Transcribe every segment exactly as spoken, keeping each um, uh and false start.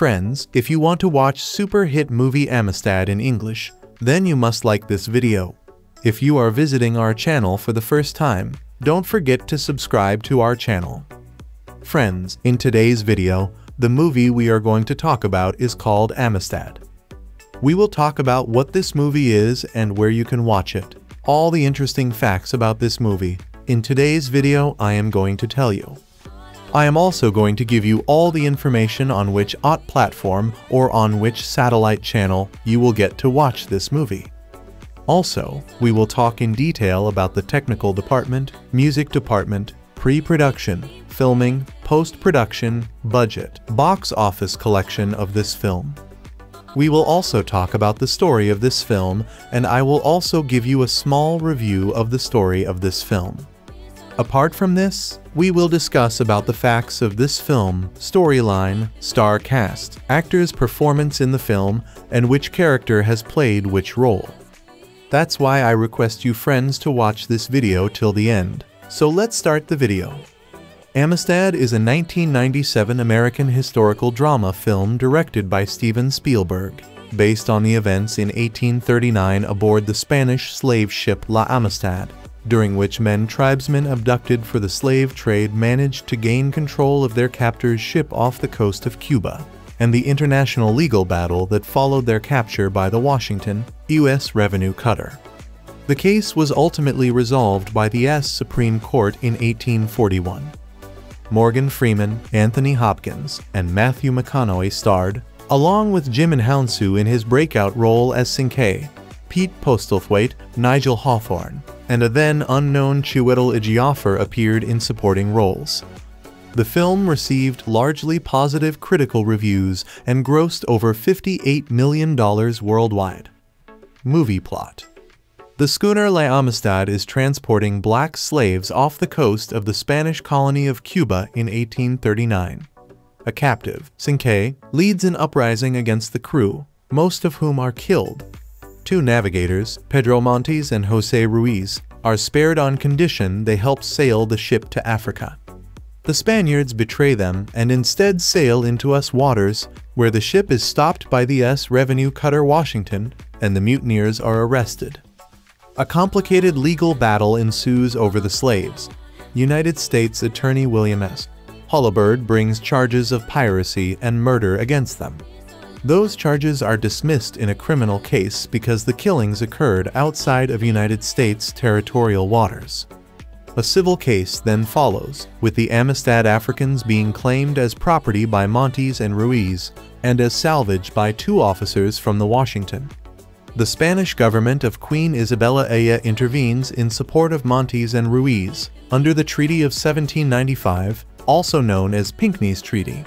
friends, if you want to watch super hit movie Amistad in English, then you must like this video. If you are visiting our channel for the first time, don't forget to subscribe to our channel. Friends, in today's video, the movie we are going to talk about is called Amistad. We will talk about what this movie is and where you can watch it. All the interesting facts about this movie, in today's video I am going to tell you. I am also going to give you all the information on which O T platform or on which satellite channel you will get to watch this movie. Also, we will talk in detail about the technical department, music department, pre-production, filming, post-production, budget, box office collection of this film. We will also talk about the story of this film, and I will also give you a small review of the story of this film. Apart from this, we will discuss about the facts of this film, storyline, star cast, actors' performance in the film, and which character has played which role. That's why I request you friends to watch this video till the end. So let's start the video. Amistad is a nineteen ninety-seven American historical drama film directed by Steven Spielberg, based on the events in eighteen thirty-nine aboard the Spanish slave ship La Amistad, during which men tribesmen abducted for the slave trade managed to gain control of their captor's ship off the coast of Cuba, and the international legal battle that followed their capture by the Washington, U S revenue cutter. The case was ultimately resolved by the U S Supreme Court in eighteen forty-one. Morgan Freeman, Anthony Hopkins, and Matthew McConaughey starred, along with Djimon Hounsou in his breakout role as Sengbe, Pete Postlethwaite, Nigel Hawthorne, and a then-unknown Chiwetel Ejiofor appeared in supporting roles. The film received largely positive critical reviews and grossed over fifty-eight million dollars worldwide. Movie plot. The schooner La Amistad is transporting black slaves off the coast of the Spanish colony of Cuba in eighteen thirty-nine. A captive, Sengbe, leads an uprising against the crew, most of whom are killed. Two navigators, Pedro Montes and José Ruiz, are spared on condition they help sail the ship to Africa. The Spaniards betray them and instead sail into U S waters, where the ship is stopped by the U S revenue cutter Washington, and the mutineers are arrested. A complicated legal battle ensues over the slaves. United States Attorney William S. Holabird brings charges of piracy and murder against them. Those charges are dismissed in a criminal case because the killings occurred outside of United States territorial waters. A civil case then follows, with the Amistad Africans being claimed as property by Montes and Ruiz, and as salvage by two officers from the Washington. The Spanish government of Queen Isabella the Second intervenes in support of Montes and Ruiz, under the Treaty of seventeen ninety-five, also known as Pinckney's Treaty.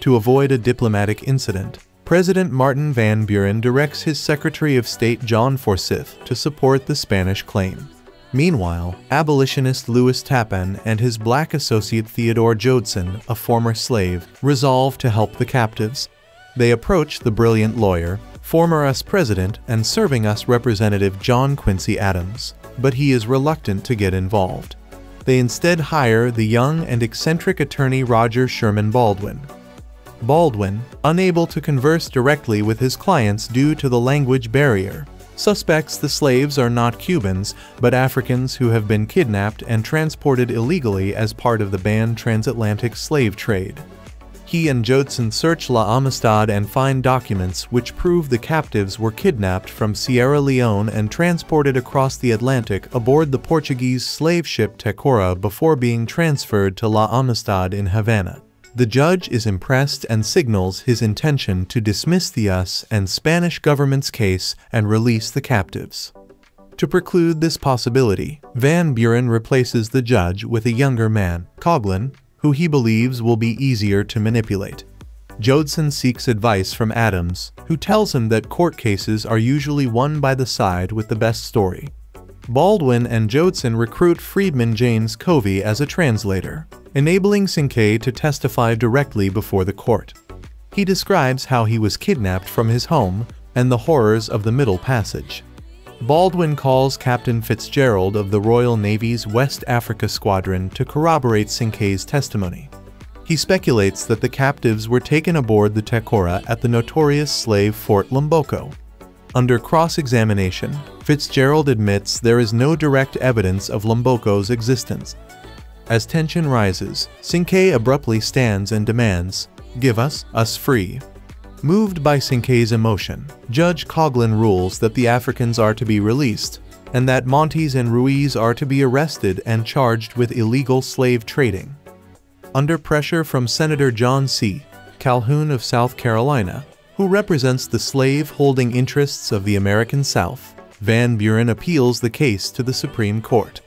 To avoid a diplomatic incident, President Martin Van Buren directs his Secretary of State John Forsyth to support the Spanish claim. Meanwhile, abolitionist Lewis Tappan and his black associate Theodore Joadson, a former slave, resolve to help the captives. They approach the brilliant lawyer, former U S President and serving U S Representative John Quincy Adams, but he is reluctant to get involved. They instead hire the young and eccentric attorney Roger Sherman Baldwin. Baldwin, unable to converse directly with his clients due to the language barrier, suspects the slaves are not Cubans, but Africans who have been kidnapped and transported illegally as part of the banned transatlantic slave trade. He and Joadson search La Amistad and find documents which prove the captives were kidnapped from Sierra Leone and transported across the Atlantic aboard the Portuguese slave ship Tecora before being transferred to La Amistad in Havana. The judge is impressed and signals his intention to dismiss the U S and Spanish government's case and release the captives. To preclude this possibility, Van Buren replaces the judge with a younger man, Coughlin, who he believes will be easier to manipulate. Joadson seeks advice from Adams, who tells him that court cases are usually won by the side with the best story. Baldwin and Joadson recruit freedman James Covey as a translator, enabling Sengbe to testify directly before the court. He describes how he was kidnapped from his home and the horrors of the Middle Passage. Baldwin calls Captain Fitzgerald of the Royal Navy's West Africa Squadron to corroborate Sengbe's testimony. He speculates that the captives were taken aboard the Tecora at the notorious slave Fort Lomboko. Under cross-examination, Fitzgerald admits there is no direct evidence of Lomboko's existence. As tension rises, Sengbe abruptly stands and demands, "Give us, us free." Moved by Sengbe's emotion, Judge Coughlin rules that the Africans are to be released, and that Montes and Ruiz are to be arrested and charged with illegal slave trading. Under pressure from Senator John C. Calhoun of South Carolina, who represents the slave-holding interests of the American South, Van Buren appeals the case to the Supreme Court.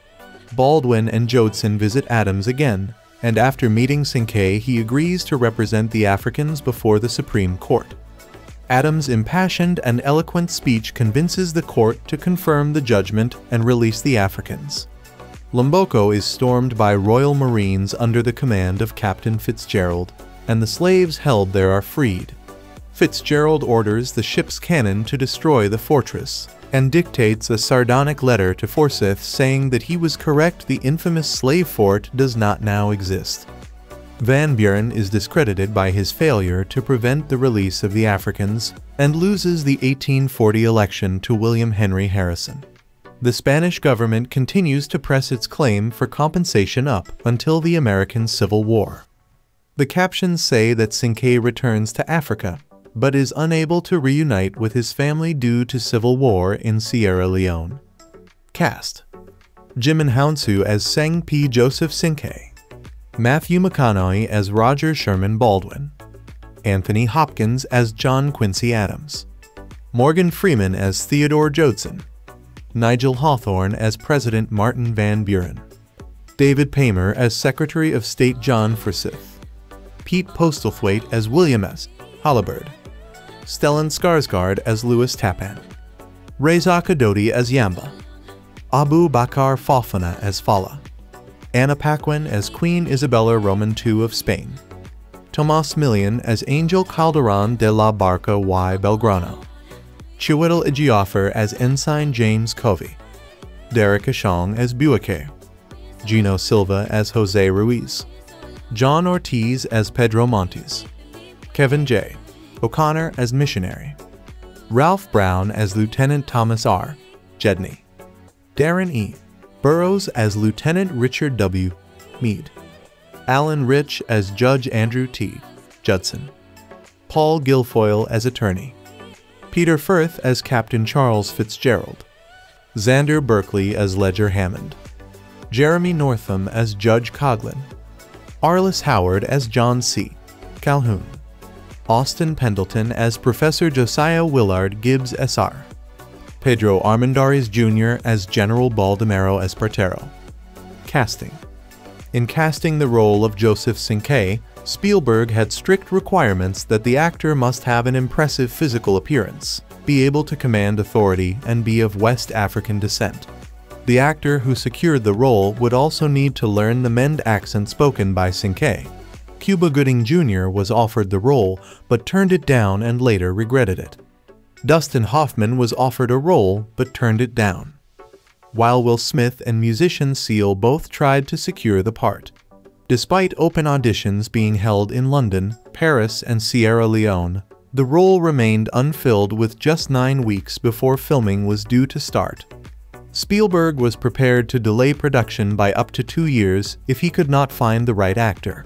Baldwin and Joadson visit Adams again, and after meeting Sengbe, he agrees to represent the Africans before the Supreme Court. Adams' impassioned and eloquent speech convinces the court to confirm the judgment and release the Africans. Lomboko is stormed by Royal Marines under the command of Captain Fitzgerald, and the slaves held there are freed. Fitzgerald orders the ship's cannon to destroy the fortress, and dictates a sardonic letter to Forsyth saying that he was correct, the infamous slave fort does not now exist. Van Buren is discredited by his failure to prevent the release of the Africans, and loses the eighteen forty election to William Henry Harrison. The Spanish government continues to press its claim for compensation up until the American Civil War. The captions say that Sengbe returns to Africa, but is unable to reunite with his family due to civil war in Sierra Leone. Cast: Djimon Hounsou as Sengbe Joseph Sengbe, Matthew McConaughey as Roger Sherman Baldwin, Anthony Hopkins as John Quincy Adams, Morgan Freeman as Theodore Joadson, Nigel Hawthorne as President Martin Van Buren, David Paymer as Secretary of State John Forsyth, Pete Postlethwaite as William S. Holabird, Stellan Skarsgård as Lewis Tappan, Reza Kadoti as Yamba, Abu Bakar Fofana as Fala, Anna Paquin as Queen Isabella Roman the Second of Spain, Tomas Milian as Angel Calderon de la Barca y Belgrano, Chiwetel Ejiofor as Ensign James Covey, Derek Ashong as Buake, Gino Silva as José Ruiz, John Ortiz as Pedro Montes, Kevin J. O'Connor as Missionary, Ralph Brown as Lieutenant Thomas R. Jedney, Darren E. Burroughs as Lieutenant Richard W. Meade, Alan Rich as Judge Andrew T. Judson, Paul Guilfoyle as Attorney, Peter Firth as Captain Charles Fitzgerald, Xander Berkeley as Ledger Hammond, Jeremy Northam as Judge Coughlin, Arliss Howard as John C. Calhoun, Austin Pendleton as Professor Josiah Willard Gibbs Senior, Pedro Armendariz Junior as General Baldomero Espartero. Casting: in casting the role of Joseph Sengbe, Spielberg had strict requirements that the actor must have an impressive physical appearance, be able to command authority, and be of West African descent. The actor who secured the role would also need to learn the Mende accent spoken by Sengbe. Cuba Gooding Junior was offered the role, but turned it down and later regretted it. Dustin Hoffman was offered a role, but turned it down. While Will Smith and musician Seal both tried to secure the part. Despite open auditions being held in London, Paris, and Sierra Leone, the role remained unfilled with just nine weeks before filming was due to start. Spielberg was prepared to delay production by up to two years if he could not find the right actor.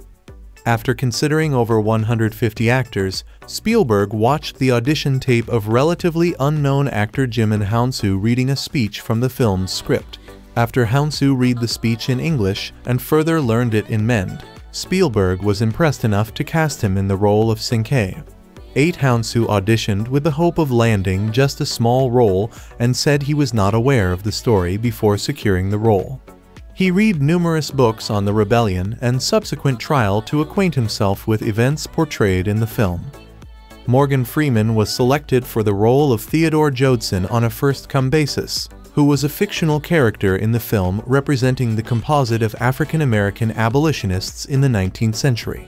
After considering over one hundred fifty actors, Spielberg watched the audition tape of relatively unknown actor Djimon Hounsou reading a speech from the film's script. After Hounsou read the speech in English and further learned it in Mende, Spielberg was impressed enough to cast him in the role of Sengbe. Eight Hounsou auditioned with the hope of landing just a small role and said he was not aware of the story before securing the role. He read numerous books on the rebellion and subsequent trial to acquaint himself with events portrayed in the film. Morgan Freeman was selected for the role of Theodore Joadson on a first-come basis, who was a fictional character in the film representing the composite of African-American abolitionists in the nineteenth century.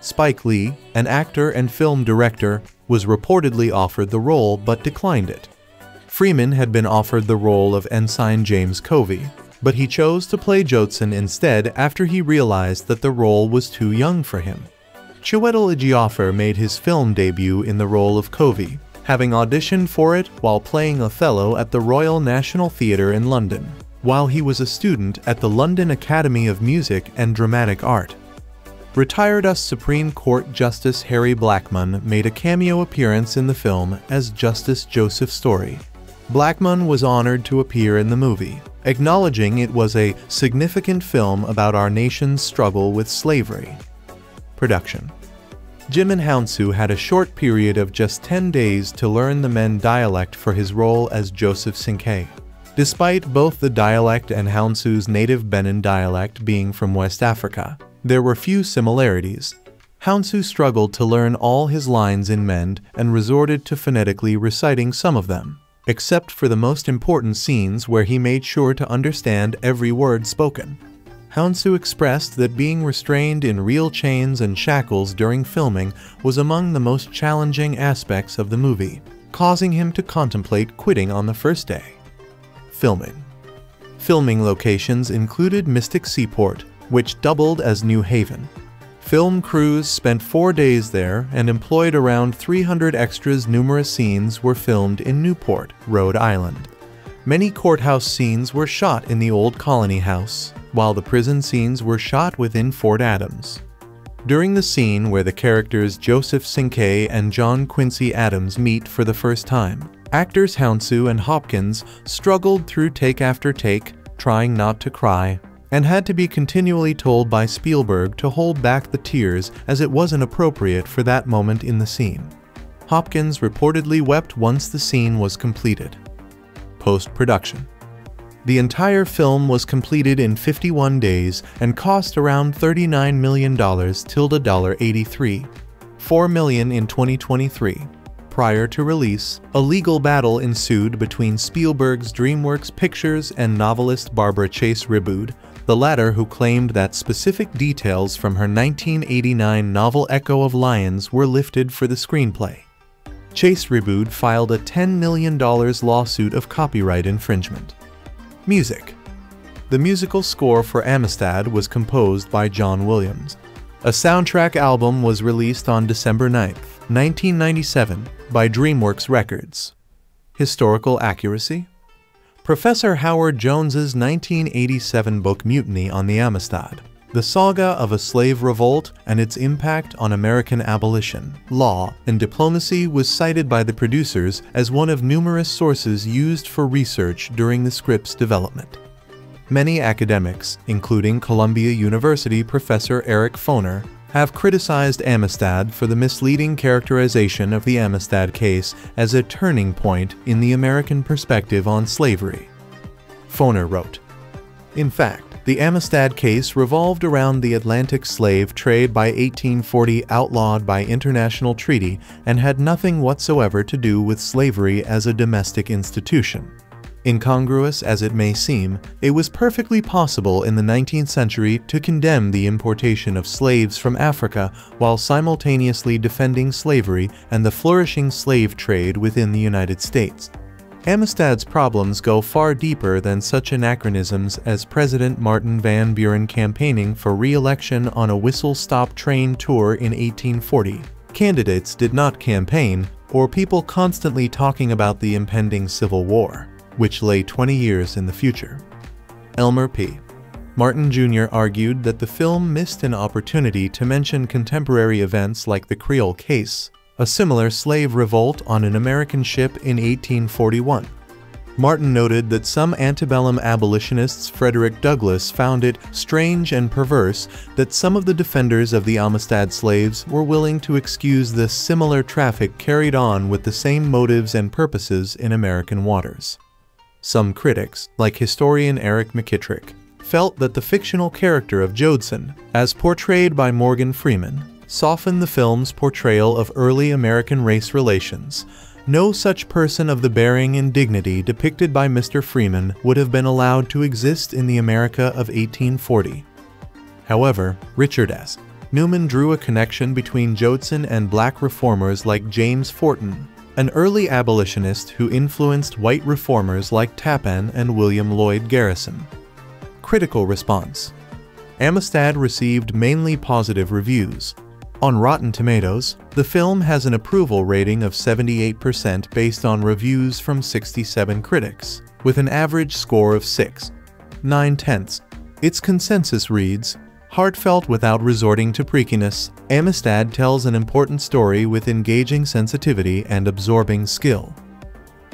Spike Lee, an actor and film director, was reportedly offered the role but declined it. Freeman had been offered the role of Ensign James Covey, but he chose to play Joadson instead after he realized that the role was too young for him. Chiwetel Ejiofor made his film debut in the role of Covey, having auditioned for it while playing Othello at the Royal National Theatre in London, while he was a student at the London Academy of Music and Dramatic Art. Retired U S Supreme Court Justice Harry Blackmun made a cameo appearance in the film as Justice Joseph Story. Blackmun was honored to appear in the movie, acknowledging it was a significant film about our nation's struggle with slavery. Production. Djimon Hounsou had a short period of just ten days to learn the Mende dialect for his role as Joseph Sinkei. Despite both the dialect and Hounsou's native Benin dialect being from West Africa, there were few similarities. Hounsou struggled to learn all his lines in Mende and resorted to phonetically reciting some of them, except for the most important scenes where he made sure to understand every word spoken. Hounsou expressed that being restrained in real chains and shackles during filming was among the most challenging aspects of the movie, causing him to contemplate quitting on the first day. Filming. Filming locations included Mystic Seaport, which doubled as New Haven. Film crews spent four days there and employed around three hundred extras. Numerous scenes were filmed in Newport, Rhode Island. Many courthouse scenes were shot in the old Colony House, while the prison scenes were shot within Fort Adams. During the scene where the characters Joseph Sinkei and John Quincy Adams meet for the first time, actors Hounsou and Hopkins struggled through take after take, trying not to cry, and had to be continually told by Spielberg to hold back the tears as it wasn't appropriate for that moment in the scene. Hopkins reportedly wept once the scene was completed. Post-production. The entire film was completed in fifty-one days and cost around thirty-nine million dollars tilde eighty-three, four million dollars in twenty twenty-three. Prior to release, a legal battle ensued between Spielberg's DreamWorks Pictures and novelist Barbara Chase Riboud, the latter who claimed that specific details from her nineteen eighty-nine novel Echo of Lions were lifted for the screenplay. Chase Riboud filed a ten million dollars lawsuit of copyright infringement. Music. The musical score for Amistad was composed by John Williams. A soundtrack album was released on December ninth, nineteen ninety-seven, by DreamWorks Records. Historical accuracy. Professor Howard Jones's nineteen eighty-seven book Mutiny on the Amistad, the saga of a slave revolt and its impact on American abolition, law, and diplomacy was cited by the producers as one of numerous sources used for research during the script's development. Many academics, including Columbia University professor Eric Foner, have criticized Amistad for the misleading characterization of the Amistad case as a turning point in the American perspective on slavery. Foner wrote, "In fact, the Amistad case revolved around the Atlantic slave trade by eighteen forty, outlawed by international treaty, and had nothing whatsoever to do with slavery as a domestic institution. Incongruous as it may seem, it was perfectly possible in the nineteenth century to condemn the importation of slaves from Africa while simultaneously defending slavery and the flourishing slave trade within the United States. Amistad's problems go far deeper than such anachronisms as President Martin Van Buren campaigning for re-election on a whistle-stop train tour in eighteen forty. Candidates did not campaign, or people constantly talking about the impending Civil War, which lay twenty years in the future." Elmer P. Martin Junior argued that the film missed an opportunity to mention contemporary events like the Creole case, a similar slave revolt on an American ship in eighteen forty-one. Martin noted that some antebellum abolitionists, Frederick Douglass, found it strange and perverse that some of the defenders of the Amistad slaves were willing to excuse the similar traffic carried on with the same motives and purposes in American waters. Some critics, like historian Eric McKittrick, felt that the fictional character of Joadson, as portrayed by Morgan Freeman, soften the film's portrayal of early American race relations. No such person of the bearing and dignity depicted by Mister Freeman would have been allowed to exist in the America of eighteen forty. However, Richard S. Newman drew a connection between Joadson and black reformers like James Fortin, an early abolitionist who influenced white reformers like Tappan and William Lloyd Garrison. critical response. Amistad received mainly positive reviews. On Rotten Tomatoes, the film has an approval rating of seventy-eight percent based on reviews from sixty-seven critics, with an average score of six point nine. Its consensus reads, heartfelt without resorting to preakiness, Amistad tells an important story with engaging sensitivity and absorbing skill.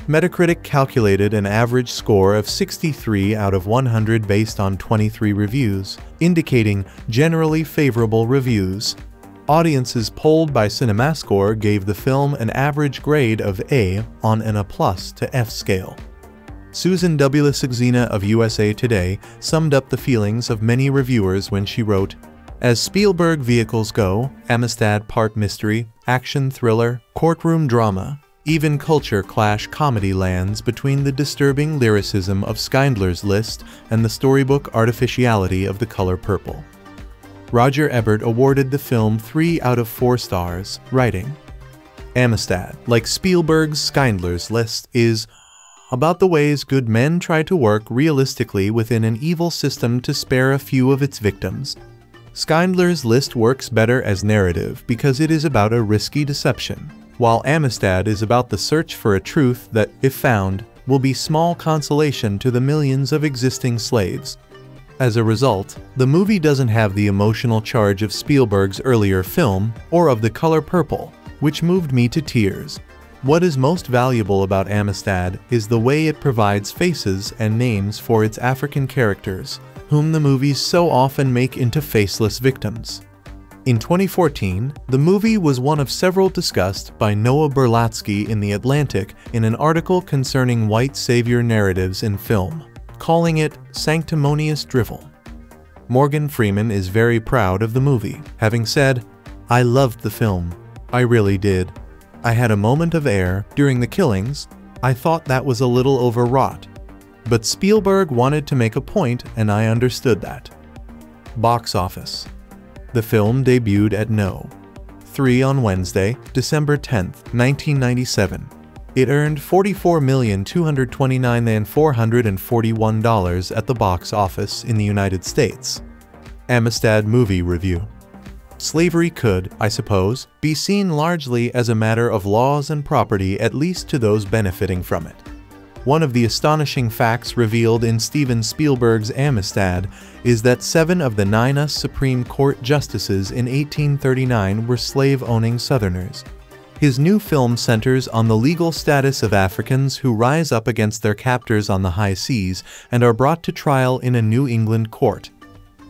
Metacritic calculated an average score of sixty-three out of one hundred based on twenty-three reviews, indicating generally favorable reviews. Audiences polled by CinemaScore gave the film an average grade of A on an A plus to F scale. Susan W. Saxena of U S A Today summed up the feelings of many reviewers when she wrote, as Spielberg vehicles go, Amistad part mystery, action thriller, courtroom drama, even culture clash comedy lands between the disturbing lyricism of Schindler's List and the storybook artificiality of The Color Purple. Roger Ebert awarded the film three out of four stars, writing, Amistad, like Spielberg's Schindler's List, is about the ways good men try to work realistically within an evil system to spare a few of its victims. Schindler's List works better as narrative because it is about a risky deception, while Amistad is about the search for a truth that, if found, will be small consolation to the millions of existing slaves. As a result, the movie doesn't have the emotional charge of Spielberg's earlier film or of The Color Purple, which moved me to tears. What is most valuable about Amistad is the way it provides faces and names for its African characters, whom the movies so often make into faceless victims. In twenty fourteen, the movie was one of several discussed by Noah Berlatsky in The Atlantic in an article concerning white savior narratives in film, calling it sanctimonious drivel. Morgan Freeman is very proud of the movie, having said, I loved the film. I really did. I had a moment of air during the killings. I thought that was a little overwrought. But Spielberg wanted to make a point and I understood that. Box office. The film debuted at number three on Wednesday, December tenth, nineteen ninety-seven. It earned forty-four million two hundred twenty-nine thousand four hundred forty-one dollars at the box office in the United States. Amistad movie review. Slavery could, I suppose, be seen largely as a matter of laws and property, at least to those benefiting from it. One of the astonishing facts revealed in Steven Spielberg's Amistad is that seven of the nine U S Supreme Court justices in eighteen thirty-nine were slave-owning Southerners. His new film centers on the legal status of Africans who rise up against their captors on the high seas and are brought to trial in a New England court.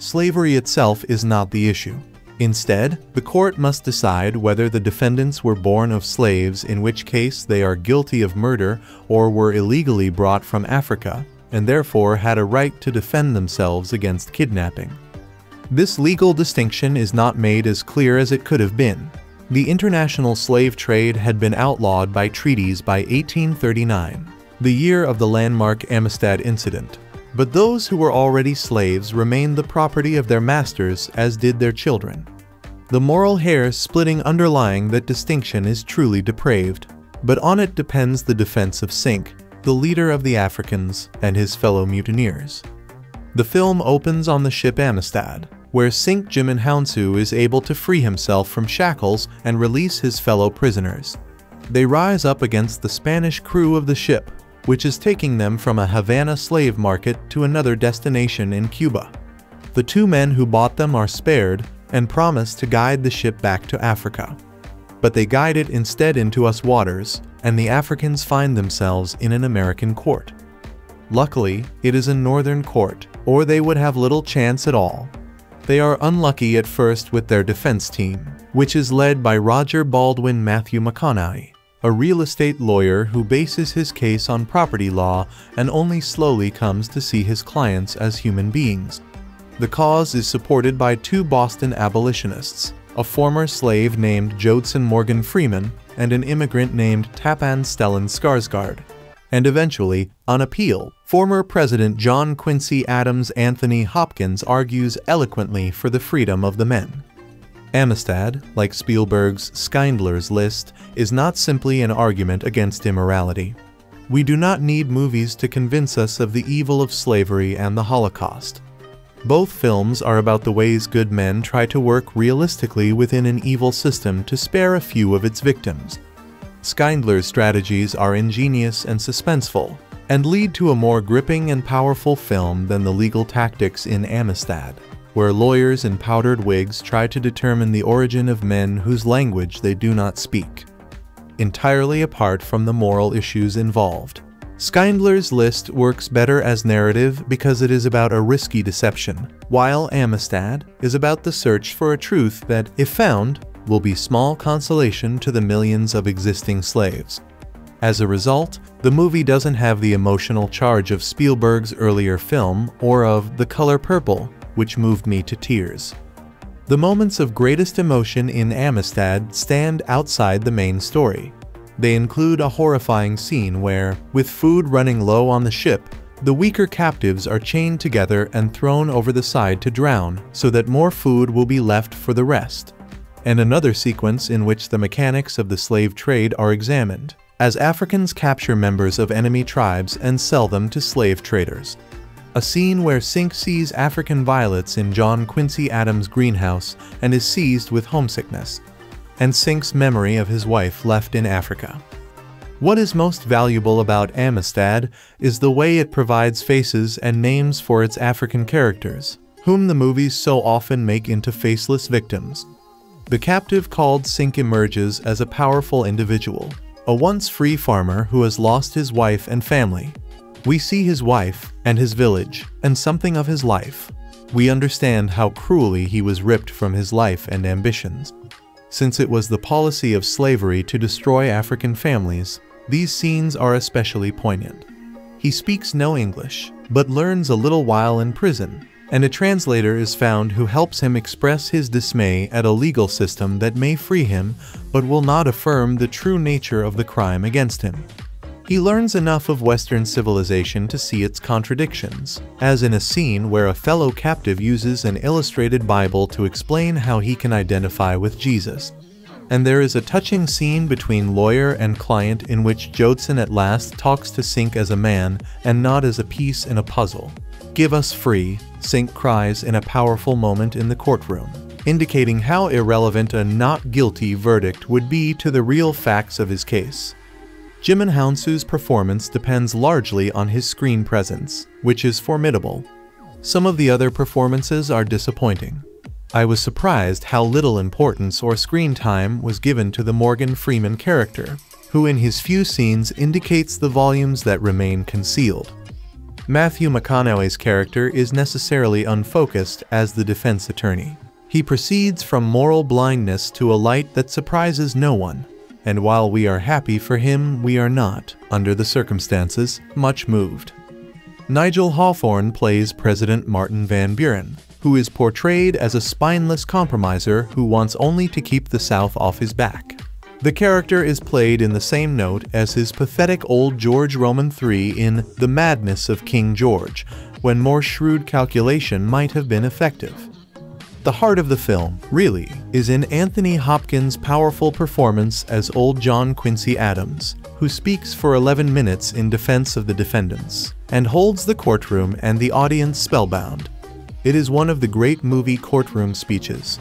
Slavery itself is not the issue. Instead, the court must decide whether the defendants were born of slaves, in which case they are guilty of murder, or were illegally brought from Africa, and therefore had a right to defend themselves against kidnapping. This legal distinction is not made as clear as it could have been. The international slave trade had been outlawed by treaties by eighteen thirty-nine, the year of the landmark Amistad incident. But those who were already slaves remained the property of their masters, as did their children. The moral hair-splitting underlying that distinction is truly depraved, but on it depends the defense of Sink, the leader of the Africans, and his fellow mutineers. The film opens on the ship Amistad, where Sink Djimon Hounsou is able to free himself from shackles and release his fellow prisoners. They rise up against the Spanish crew of the ship, which is taking them from a Havana slave market to another destination in Cuba. The two men who bought them are spared and promise to guide the ship back to Africa. But they guide it instead into U S waters, and the Africans find themselves in an American court. Luckily, it is a northern court, or they would have little chance at all. They are unlucky at first with their defense team, which is led by Roger Baldwin Matthew McConaughey, a real estate lawyer who bases his case on property law and only slowly comes to see his clients as human beings. The cause is supported by two Boston abolitionists, a former slave named Joadson Morgan Freeman and an immigrant named Tappan Stellan Skarsgård. And eventually, on appeal, former President John Quincy Adams Anthony Hopkins argues eloquently for the freedom of the men. Amistad, like Spielberg's Schindler's List, is not simply an argument against immorality. We do not need movies to convince us of the evil of slavery and the Holocaust. Both films are about the ways good men try to work realistically within an evil system to spare a few of its victims. Skindler's strategies are ingenious and suspenseful, and lead to a more gripping and powerful film than the legal tactics in Amistad, where lawyers in powdered wigs try to determine the origin of men whose language they do not speak. Entirely apart from the moral issues involved, Skindler's List works better as narrative because it is about a risky deception, while Amistad is about the search for a truth that, if found, will be small consolation to the millions of existing slaves. As a result, the movie doesn't have the emotional charge of Spielberg's earlier film or of The Color Purple, which moved me to tears. The moments of greatest emotion in Amistad stand outside the main story. They include a horrifying scene where, with food running low on the ship, the weaker captives are chained together and thrown over the side to drown so that more food will be left for the rest, and another sequence in which the mechanics of the slave trade are examined, as Africans capture members of enemy tribes and sell them to slave traders. A scene where Sink sees African violets in John Quincy Adams' greenhouse and is seized with homesickness, and Sink's memory of his wife left in Africa. What is most valuable about Amistad is the way it provides faces and names for its African characters, whom the movies so often make into faceless victims. The captive called Sink emerges as a powerful individual, a once free farmer who has lost his wife and family. We see his wife, and his village, and something of his life. We understand how cruelly he was ripped from his life and ambitions. Since it was the policy of slavery to destroy African families, these scenes are especially poignant. He speaks no English, but learns a little while in prison, and a translator is found who helps him express his dismay at a legal system that may free him, but will not affirm the true nature of the crime against him. He learns enough of Western civilization to see its contradictions, as in a scene where a fellow captive uses an illustrated Bible to explain how he can identify with Jesus. And there is a touching scene between lawyer and client in which Joadson at last talks to Sink as a man and not as a piece in a puzzle. "Give us free," Sink cries in a powerful moment in the courtroom, indicating how irrelevant a not guilty verdict would be to the real facts of his case. Djimon Hounsou's performance depends largely on his screen presence, which is formidable. Some of the other performances are disappointing. I was surprised how little importance or screen time was given to the Morgan Freeman character, who in his few scenes indicates the volumes that remain concealed. Matthew McConaughey's character is necessarily unfocused as the defense attorney. He proceeds from moral blindness to a light that surprises no one. And while we are happy for him, we are not, under the circumstances, much moved. Nigel Hawthorne plays President Martin Van Buren, who is portrayed as a spineless compromiser who wants only to keep the South off his back. The character is played in the same note as his pathetic old George Roman the third in The Madness of King George, when more shrewd calculation might have been effective. The heart of the film, really, is in Anthony Hopkins' powerful performance as old John Quincy Adams, who speaks for eleven minutes in defense of the defendants, and holds the courtroom and the audience spellbound. It is one of the great movie courtroom speeches.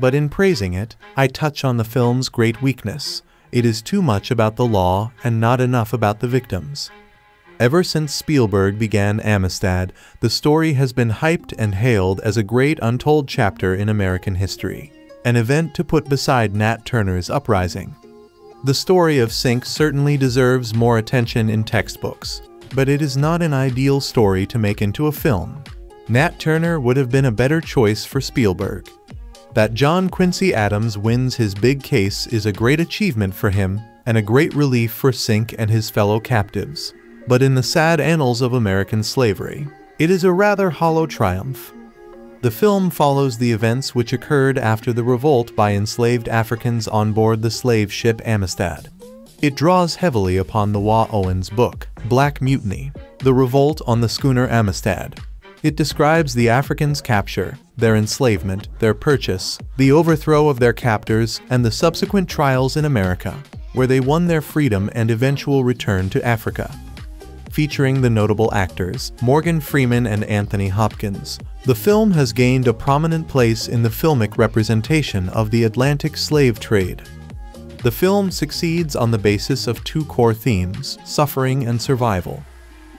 But in praising it, I touch on the film's great weakness. It is too much about the law and not enough about the victims. Ever since Spielberg began Amistad, the story has been hyped and hailed as a great untold chapter in American history, an event to put beside Nat Turner's Uprising. The story of Sink certainly deserves more attention in textbooks, but it is not an ideal story to make into a film. Nat Turner would have been a better choice for Spielberg. That John Quincy Adams wins his big case is a great achievement for him and a great relief for Sink and his fellow captives. But in the sad annals of American slavery, it is a rather hollow triumph. The film follows the events which occurred after the revolt by enslaved Africans on board the slave ship Amistad. It draws heavily upon the Waugh Owens book, Black Mutiny, the revolt on the schooner Amistad. It describes the Africans' capture, their enslavement, their purchase, the overthrow of their captors, and the subsequent trials in America, where they won their freedom and eventual return to Africa. featuring the notable actors Morgan Freeman and Anthony Hopkins. The film has gained a prominent place in the filmic representation of the Atlantic slave trade. The film succeeds on the basis of two core themes, suffering and survival.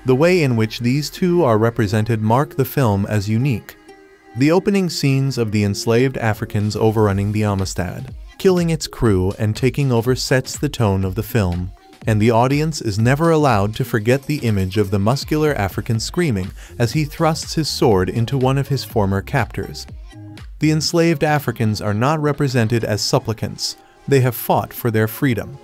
The way in which these two are represented mark the film as unique. The opening scenes of the enslaved Africans overrunning the Amistad, killing its crew and taking over sets the tone of the film, and the audience is never allowed to forget the image of the muscular African screaming as he thrusts his sword into one of his former captors. The enslaved Africans are not represented as supplicants, they have fought for their freedom.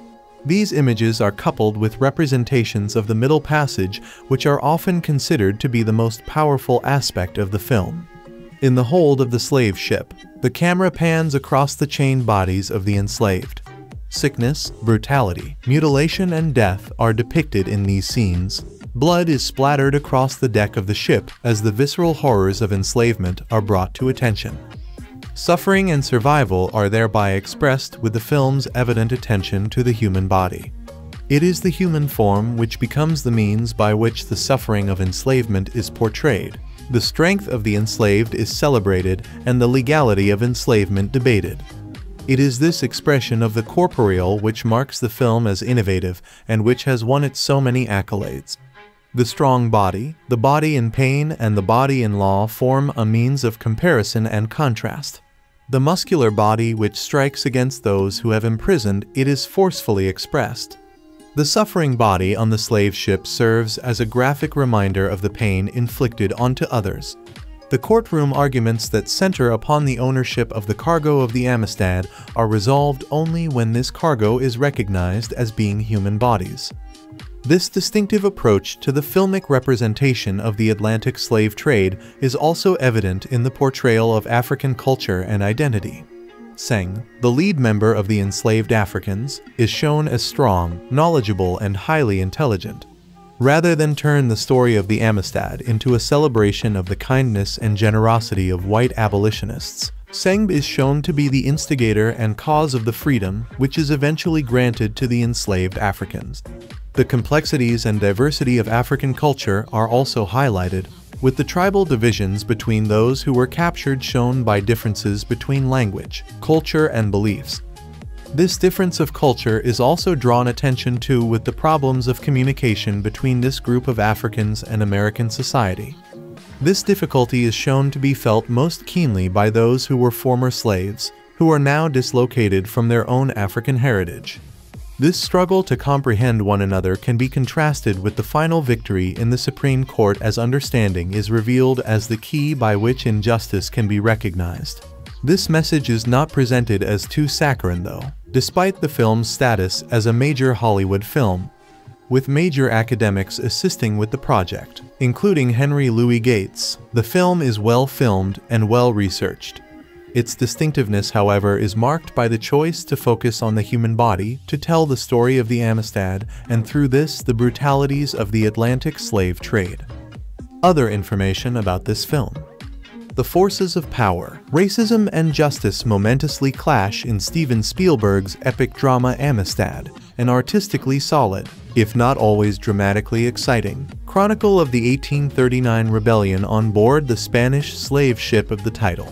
These images are coupled with representations of the Middle Passage, which are often considered to be the most powerful aspect of the film. In the hold of the slave ship, the camera pans across the chained bodies of the enslaved. Sickness, brutality, mutilation, and death are depicted in these scenes. Blood is splattered across the deck of the ship as the visceral horrors of enslavement are brought to attention. Suffering and survival are thereby expressed with the film's evident attention to the human body. It is the human form which becomes the means by which the suffering of enslavement is portrayed. The strength of the enslaved is celebrated and the legality of enslavement debated. It is this expression of the corporeal which marks the film as innovative and which has won it so many accolades. The strong body, the body in pain, and the body in law form a means of comparison and contrast. The muscular body which strikes against those who have imprisoned it is forcefully expressed. The suffering body on the slave ship serves as a graphic reminder of the pain inflicted onto others. The courtroom arguments that center upon the ownership of the cargo of the Amistad are resolved only when this cargo is recognized as being human bodies. This distinctive approach to the filmic representation of the Atlantic slave trade is also evident in the portrayal of African culture and identity. Seng, the lead member of the enslaved Africans, is shown as strong, knowledgeable, and highly intelligent. Rather than turn the story of the Amistad into a celebration of the kindness and generosity of white abolitionists, Sengbe is shown to be the instigator and cause of the freedom which is eventually granted to the enslaved Africans. The complexities and diversity of African culture are also highlighted, with the tribal divisions between those who were captured shown by differences between language, culture, and beliefs. This difference of culture is also drawn attention to with the problems of communication between this group of Africans and American society. This difficulty is shown to be felt most keenly by those who were former slaves, who are now dislocated from their own African heritage. This struggle to comprehend one another can be contrasted with the final victory in the Supreme Court as understanding is revealed as the key by which injustice can be recognized. This message is not presented as too saccharine though, despite the film's status as a major Hollywood film, with major academics assisting with the project, including Henry Louis Gates. The film is well filmed and well researched. Its distinctiveness, however, is marked by the choice to focus on the human body to tell the story of the Amistad and through this the brutalities of the Atlantic slave trade. Other information about this film. The forces of power, racism, and justice momentously clash in Steven Spielberg's epic drama Amistad, an artistically solid, if not always dramatically exciting, chronicle of the eighteen thirty-nine rebellion on board the Spanish slave ship of the title.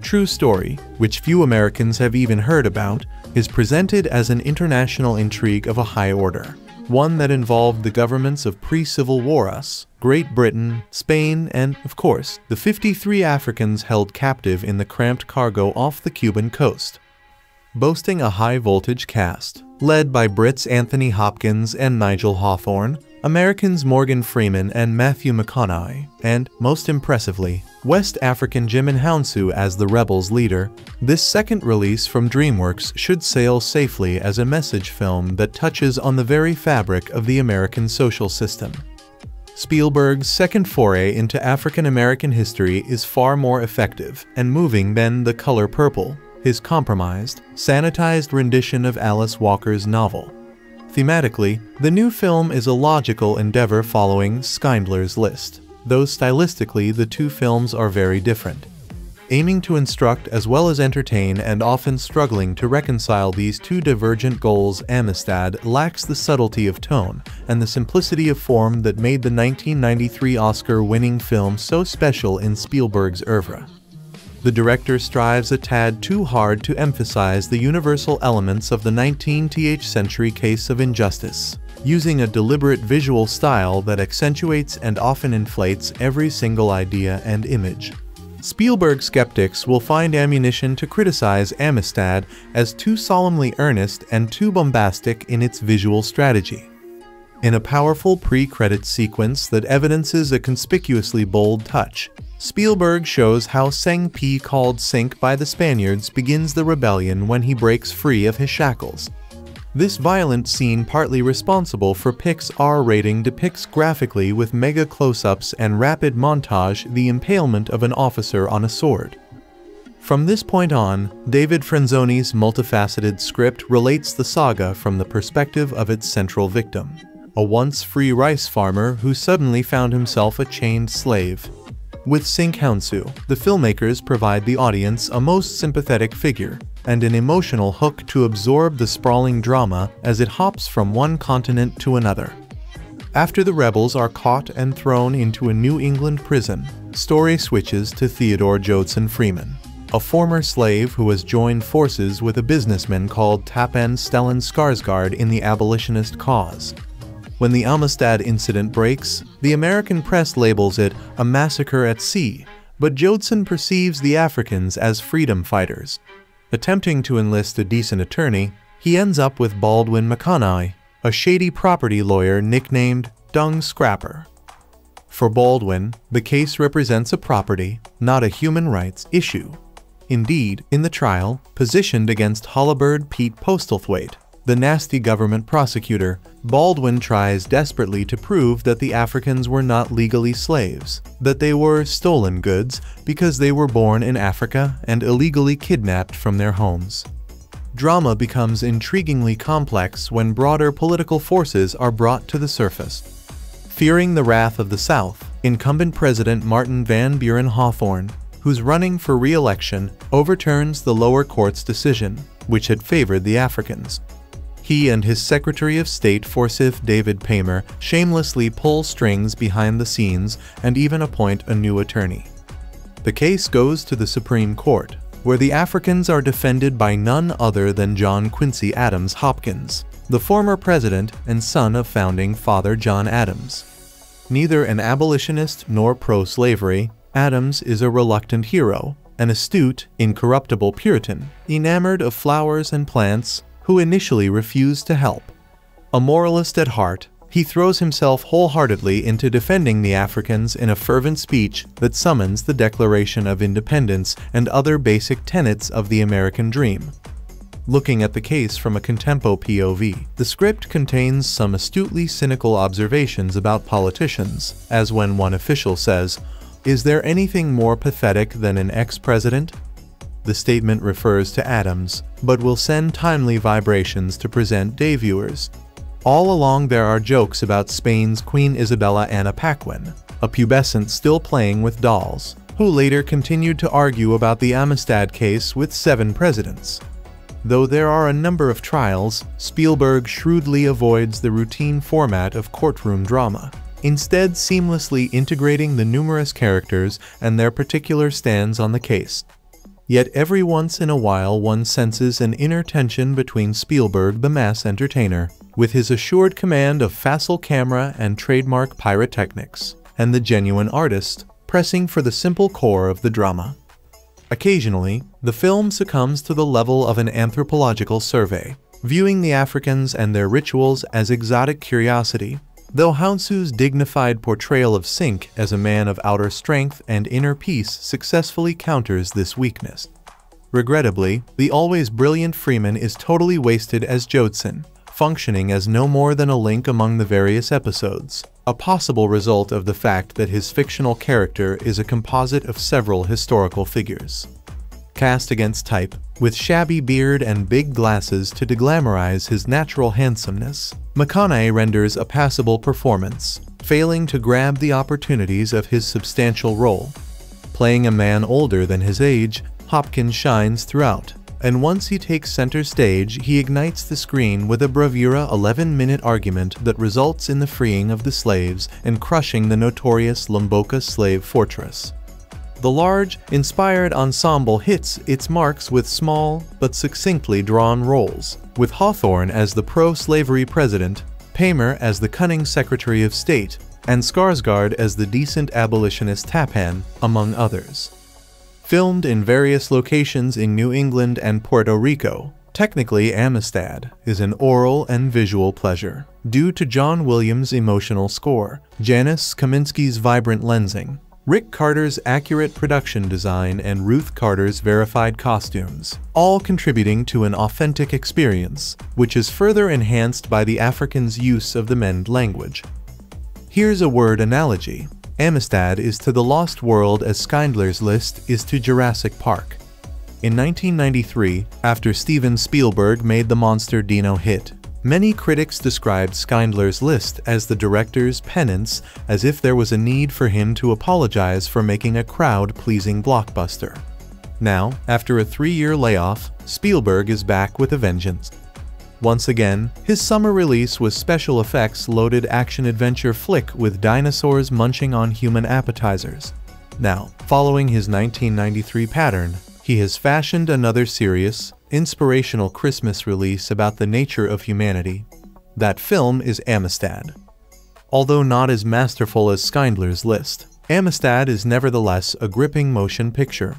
True story, which few Americans have even heard about, is presented as an international intrigue of a high order, one that involved the governments of pre-Civil War U S, Great Britain, Spain, and, of course, the fifty-three Africans held captive in the cramped cargo off the Cuban coast. Boasting a high-voltage cast, led by Brits Anthony Hopkins and Nigel Hawthorne, Americans Morgan Freeman and Matthew McConaughey, and, most impressively, West African Djimon Hounsou as the rebels' leader, this second release from DreamWorks should sail safely as a message film that touches on the very fabric of the American social system. Spielberg's second foray into African-American history is far more effective and moving than The Color Purple, his compromised, sanitized rendition of Alice Walker's novel. Thematically, the new film is a logical endeavor following Schindler's List, though stylistically the two films are very different. aiming to instruct as well as entertain and often struggling to reconcile these two divergent goals. Amistad lacks the subtlety of tone and the simplicity of form that made the nineteen ninety-three Oscar-winning film so special in Spielberg's oeuvre. The director strives a tad too hard to emphasize the universal elements of the nineteenth century case of injustice, using a deliberate visual style that accentuates and often inflates every single idea and image. Spielberg skeptics will find ammunition to criticize Amistad as too solemnly earnest and too bombastic in its visual strategy. In a powerful pre-credits sequence that evidences a conspicuously bold touch, Spielberg shows how Sengbe Pieh, called Sink by the Spaniards, begins the rebellion when he breaks free of his shackles. This violent scene, partly responsible for Pieh's R rating, depicts graphically with mega close-ups and rapid montage the impalement of an officer on a sword. From this point on, David Franzoni's multifaceted script relates the saga from the perspective of its central victim, a once-free rice farmer who suddenly found himself a chained slave. With Djimon Hounsou, the filmmakers provide the audience a most sympathetic figure and an emotional hook to absorb the sprawling drama as it hops from one continent to another. After the rebels are caught and thrown into a New England prison, story switches to Theodore Joadson Freeman, a former slave who has joined forces with a businessman called Tappan Stellan Skarsgård in the abolitionist cause. When the Amistad incident breaks, the American press labels it a massacre at sea, but Joadson perceives the Africans as freedom fighters. Attempting to enlist a decent attorney, he ends up with Baldwin McConaughey, a shady property lawyer nicknamed Dung Scrapper. For Baldwin, the case represents a property, not a human rights issue. Indeed, in the trial, positioned against Holabird Pete Postlethwaite, the nasty government prosecutor, Baldwin tries desperately to prove that the Africans were not legally slaves, that they were stolen goods because they were born in Africa and illegally kidnapped from their homes. Drama becomes intriguingly complex when broader political forces are brought to the surface. Fearing the wrath of the South, incumbent President Martin Van Buren Hawthorne, who's running for re-election, overturns the lower court's decision, which had favored the Africans. He and his Secretary of State Forsyth David Paymer shamelessly pull strings behind the scenes and even appoint a new attorney. The case goes to the Supreme Court, where the Africans are defended by none other than John Quincy Adams Hopkins, the former president and son of founding father John Adams. Neither an abolitionist nor pro-slavery, Adams is a reluctant hero, an astute, incorruptible Puritan, enamored of flowers and plants, who initially refused to help. A moralist at heart, he throws himself wholeheartedly into defending the Africans in a fervent speech that summons the Declaration of Independence and other basic tenets of the American dream. Looking at the case from a contempo P O V, the script contains some astutely cynical observations about politicians, as when one official says, "Is there anything more pathetic than an ex-president?" The statement refers to Adams, but will send timely vibrations to present-day viewers. All along there are jokes about Spain's Queen Isabella Anna Paquin, a pubescent still playing with dolls, who later continued to argue about the Amistad case with seven presidents. Though there are a number of trials, Spielberg shrewdly avoids the routine format of courtroom drama, instead seamlessly integrating the numerous characters and their particular stands on the case. Yet every once in a while one senses an inner tension between Spielberg the mass entertainer, with his assured command of facile camera and trademark pyrotechnics, and the genuine artist, pressing for the simple core of the drama. Occasionally, the film succumbs to the level of an anthropological survey, viewing the Africans and their rituals as exotic curiosity, though Hounsou's dignified portrayal of Sink as a man of outer strength and inner peace successfully counters this weakness. Regrettably, the always brilliant Freeman is totally wasted as Joadson, functioning as no more than a link among the various episodes, a possible result of the fact that his fictional character is a composite of several historical figures. Cast against type, with shabby beard and big glasses to deglamorize his natural handsomeness, McConaughey renders a passable performance, failing to grab the opportunities of his substantial role. Playing a man older than his age, Hopkins shines throughout, and once he takes center stage, he ignites the screen with a bravura eleven-minute argument that results in the freeing of the slaves and crushing the notorious Lomboko slave fortress. The large, inspired ensemble hits its marks with small, but succinctly drawn roles, with Hawthorne as the pro-slavery president, Paymer as the cunning Secretary of State, and Skarsgård as the decent abolitionist Tappan, among others. Filmed in various locations in New England and Puerto Rico, technically Amistad is an oral and visual pleasure, due to John Williams' emotional score, Janusz Kaminski's vibrant lensing, Rick Carter's accurate production design, and Ruth Carter's verified costumes, all contributing to an authentic experience, which is further enhanced by the Africans' use of the Mende language. Here's a word analogy. Amistad is to the Lost World as Schindler's List is to Jurassic Park. In nineteen ninety-three, after Steven Spielberg made the monster Dino hit, many critics described Schindler's List as the director's penance, as if there was a need for him to apologize for making a crowd-pleasing blockbuster. Now, after a three-year layoff, Spielberg is back with a vengeance. Once again, his summer release was special effects-loaded action-adventure flick with dinosaurs munching on human appetizers. Now, following his nineteen ninety-three pattern, he has fashioned another serious, inspirational Christmas release about the nature of humanity. That film is Amistad. Although not as masterful as Schindler's List, Amistad is nevertheless a gripping motion picture.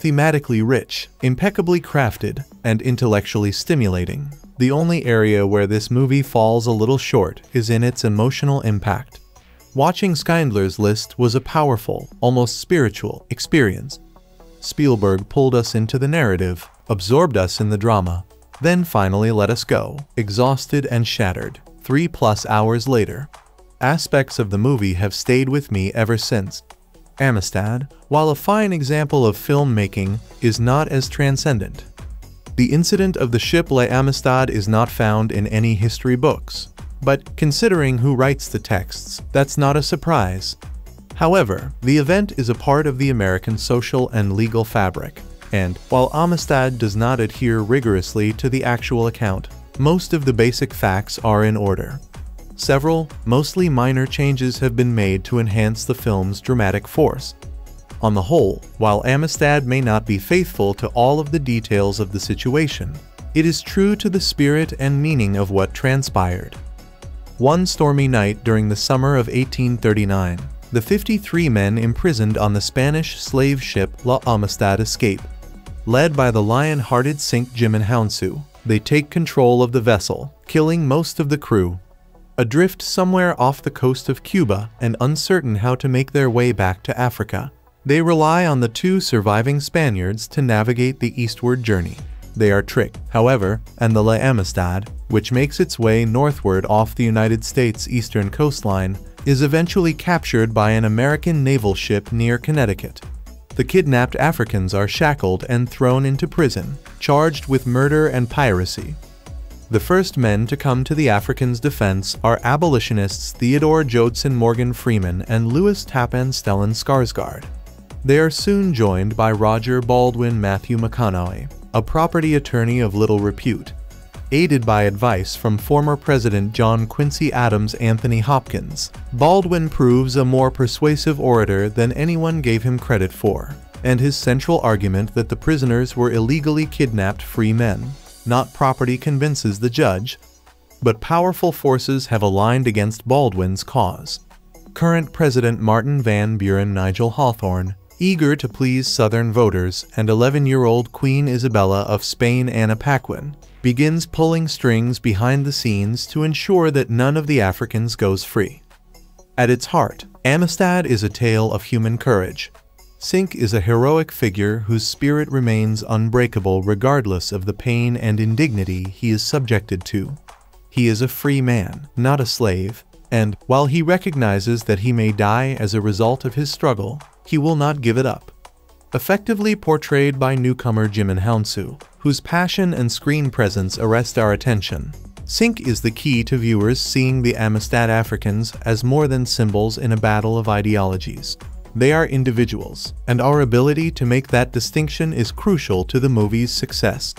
Thematically rich, impeccably crafted, and intellectually stimulating, the only area where this movie falls a little short is in its emotional impact. Watching Schindler's List was a powerful, almost spiritual, experience. Spielberg pulled us into the narrative, absorbed us in the drama, then finally let us go, exhausted and shattered, three plus hours later. Aspects of the movie have stayed with me ever since. Amistad, while a fine example of filmmaking, is not as transcendent. The incident of the ship La Amistad is not found in any history books, but considering who writes the texts, that's not a surprise. However, the event is a part of the American social and legal fabric, and, while Amistad does not adhere rigorously to the actual account, most of the basic facts are in order. Several, mostly minor changes have been made to enhance the film's dramatic force. On the whole, while Amistad may not be faithful to all of the details of the situation, it is true to the spirit and meaning of what transpired. One stormy night during the summer of eighteen thirty-nine, the fifty-three men imprisoned on the Spanish slave ship La Amistad escape. Led by the lion-hearted Saint Djimon Hounsou, they take control of the vessel, killing most of the crew. Adrift somewhere off the coast of Cuba and uncertain how to make their way back to Africa, they rely on the two surviving Spaniards to navigate the eastward journey. They are tricked, however, and the La Amistad, which makes its way northward off the United States' eastern coastline, is eventually captured by an American naval ship near Connecticut. The kidnapped Africans are shackled and thrown into prison, charged with murder and piracy. The first men to come to the Africans' defense are abolitionists Theodore Joadson, Morgan Freeman, and Lewis Tappan, Stellan Skarsgård. They are soon joined by Roger Baldwin, Matthew McConaughey, a property attorney of little repute. Aided by advice from former President John Quincy Adams, Anthony Hopkins, Baldwin proves a more persuasive orator than anyone gave him credit for, and his central argument that the prisoners were illegally kidnapped free men, not property, convinces the judge, but powerful forces have aligned against Baldwin's cause. Current President Martin Van Buren, Nigel Hawthorne, eager to please Southern voters, and eleven-year-old Queen Isabella of Spain, Anna Paquin, begins pulling strings behind the scenes to ensure that none of the Africans goes free. At its heart, Amistad is a tale of human courage. Sink is a heroic figure whose spirit remains unbreakable regardless of the pain and indignity he is subjected to. He is a free man, not a slave, and, while he recognizes that he may die as a result of his struggle, he will not give it up. Effectively portrayed by newcomer Djimon Hounsou, whose passion and screen presence arrest our attention, Sink is the key to viewers seeing the Amistad Africans as more than symbols in a battle of ideologies. They are individuals, and our ability to make that distinction is crucial to the movie's success.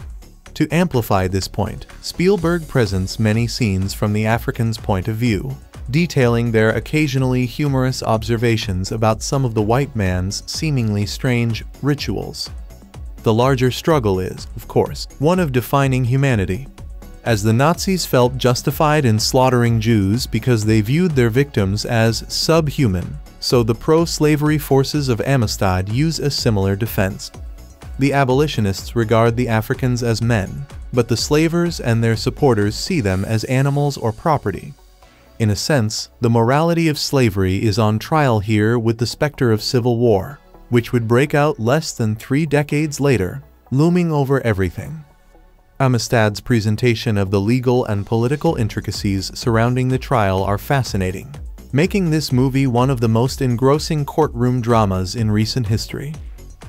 To amplify this point, Spielberg presents many scenes from the Africans' point of view, detailing their occasionally humorous observations about some of the white man's seemingly strange rituals. The larger struggle is, of course, one of defining humanity. As the Nazis felt justified in slaughtering Jews because they viewed their victims as subhuman, so the pro-slavery forces of Amistad use a similar defense. The abolitionists regard the Africans as men, but the slavers and their supporters see them as animals or property. In a sense, the morality of slavery is on trial here with the specter of civil war, which would break out less than three decades later, looming over everything. Amistad's presentation of the legal and political intricacies surrounding the trial are fascinating, making this movie one of the most engrossing courtroom dramas in recent history.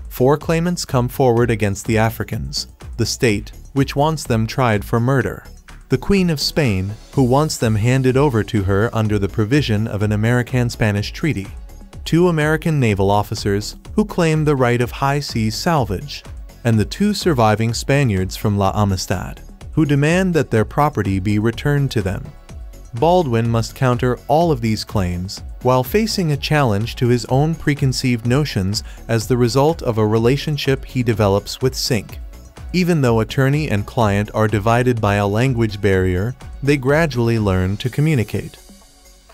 Four claimants come forward against the Africans: the state, which wants them tried for murder; the Queen of Spain, who wants them handed over to her under the provision of an American-Spanish treaty; two American naval officers, who claim the right of high seas salvage; and the two surviving Spaniards from La Amistad, who demand that their property be returned to them. Baldwin must counter all of these claims, while facing a challenge to his own preconceived notions as the result of a relationship he develops with Sink. Even though attorney and client are divided by a language barrier, they gradually learn to communicate.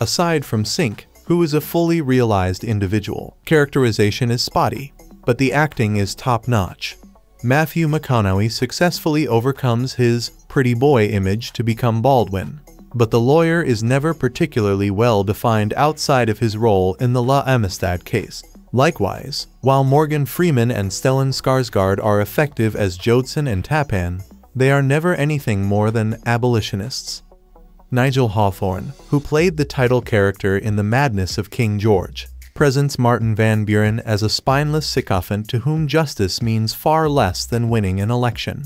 Aside from Sink, who is a fully realized individual, characterization is spotty, but the acting is top-notch. Matthew McConaughey successfully overcomes his pretty boy image to become Baldwin, but the lawyer is never particularly well defined outside of his role in the La Amistad case. Likewise, while Morgan Freeman and Stellan Skarsgård are effective as Joadson and Tappan, they are never anything more than abolitionists. Nigel Hawthorne, who played the title character in The Madness of King George, presents Martin Van Buren as a spineless sycophant to whom justice means far less than winning an election.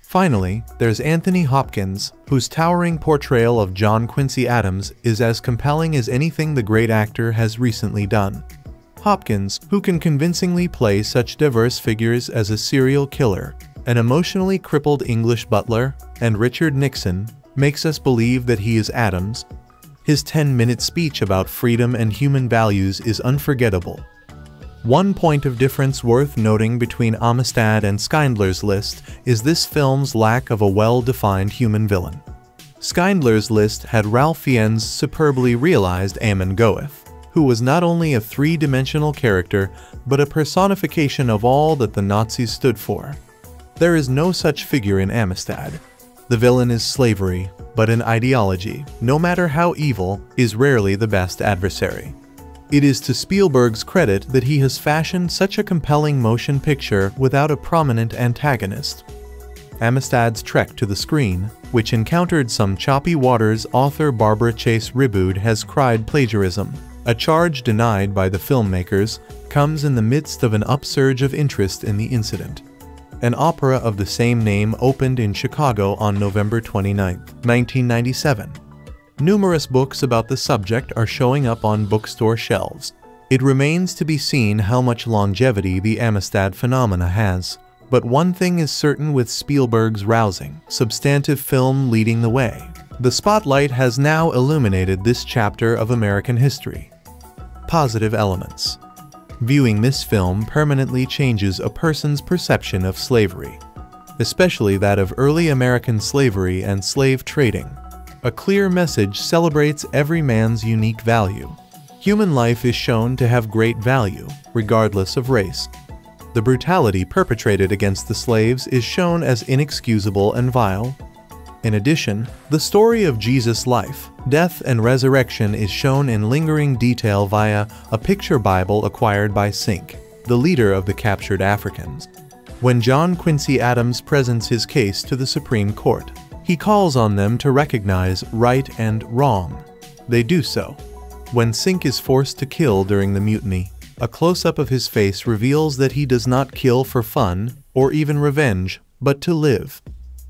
Finally, there's Anthony Hopkins, whose towering portrayal of John Quincy Adams is as compelling as anything the great actor has recently done. Hopkins, who can convincingly play such diverse figures as a serial killer, an emotionally crippled English butler, and Richard Nixon, makes us believe that he is Adams. His ten-minute speech about freedom and human values is unforgettable. One point of difference worth noting between Amistad and Schindler's List is this film's lack of a well-defined human villain. Schindler's List had Ralph Fiennes' superbly realized Amon Goeth, who was not only a three-dimensional character, but a personification of all that the Nazis stood for. There is no such figure in Amistad. The villain is slavery, but an ideology, no matter how evil, is rarely the best adversary. It is to Spielberg's credit that he has fashioned such a compelling motion picture without a prominent antagonist. Amistad's trek to the screen, which encountered some choppy waters, author Barbara Chase Riboud has cried plagiarism, a charge denied by the filmmakers, comes in the midst of an upsurge of interest in the incident. An opera of the same name opened in Chicago on November twenty-ninth, nineteen ninety-seven. Numerous books about the subject are showing up on bookstore shelves. It remains to be seen how much longevity the Amistad phenomena has, but one thing is certain with Spielberg's rousing, substantive film leading the way. The spotlight has now illuminated this chapter of American history. Positive elements. Viewing this film permanently changes a person's perception of slavery, especially that of early American slavery and slave trading. A clear message celebrates every man's unique value. Human life is shown to have great value, regardless of race. The brutality perpetrated against the slaves is shown as inexcusable and vile. In addition, the story of Jesus' life, death, and resurrection is shown in lingering detail via a picture Bible acquired by Sink, the leader of the captured Africans. When John Quincy Adams presents his case to the Supreme Court, he calls on them to recognize right and wrong. They do so. When Sink is forced to kill during the mutiny, a close-up of his face reveals that he does not kill for fun or even revenge, but to live.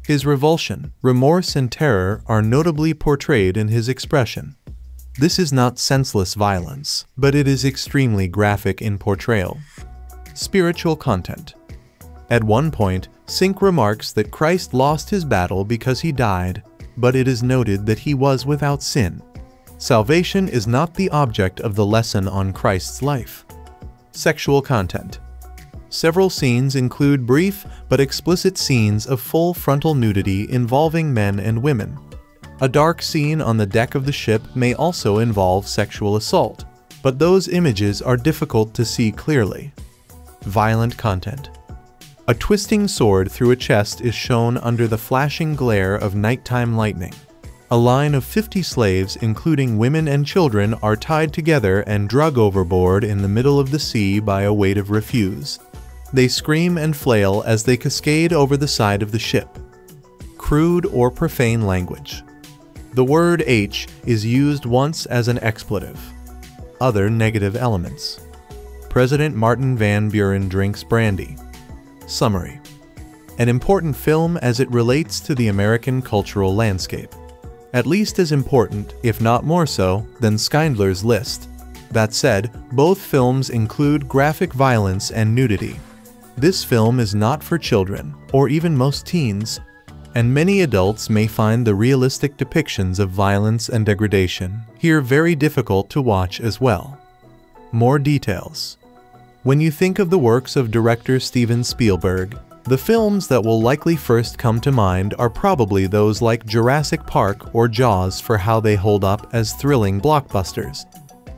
His revulsion, remorse, and terror are notably portrayed in his expression. This is not senseless violence, but it is extremely graphic in portrayal. Spiritual content. At one point, Sink remarks that Christ lost his battle because he died, but it is noted that he was without sin. Salvation is not the object of the lesson on Christ's life. Sexual content. Several scenes include brief but explicit scenes of full frontal nudity involving men and women. A dark scene on the deck of the ship may also involve sexual assault, but those images are difficult to see clearly. Violent content. A twisting sword through a chest is shown under the flashing glare of nighttime lightning. A line of fifty slaves, including women and children, are tied together and dragged overboard in the middle of the sea by a weight of refuse. They scream and flail as they cascade over the side of the ship. Crude or profane language. The word H is used once as an expletive. Other negative elements. President Martin Van Buren drinks brandy. Summary. An important film as it relates to the American cultural landscape. At least as important, if not more so, than Schindler's List. That said, both films include graphic violence and nudity. This film is not for children, or even most teens, and many adults may find the realistic depictions of violence and degradation here very difficult to watch as well. More details. When you think of the works of director Steven Spielberg, the films that will likely first come to mind are probably those like Jurassic Park or Jaws for how they hold up as thrilling blockbusters.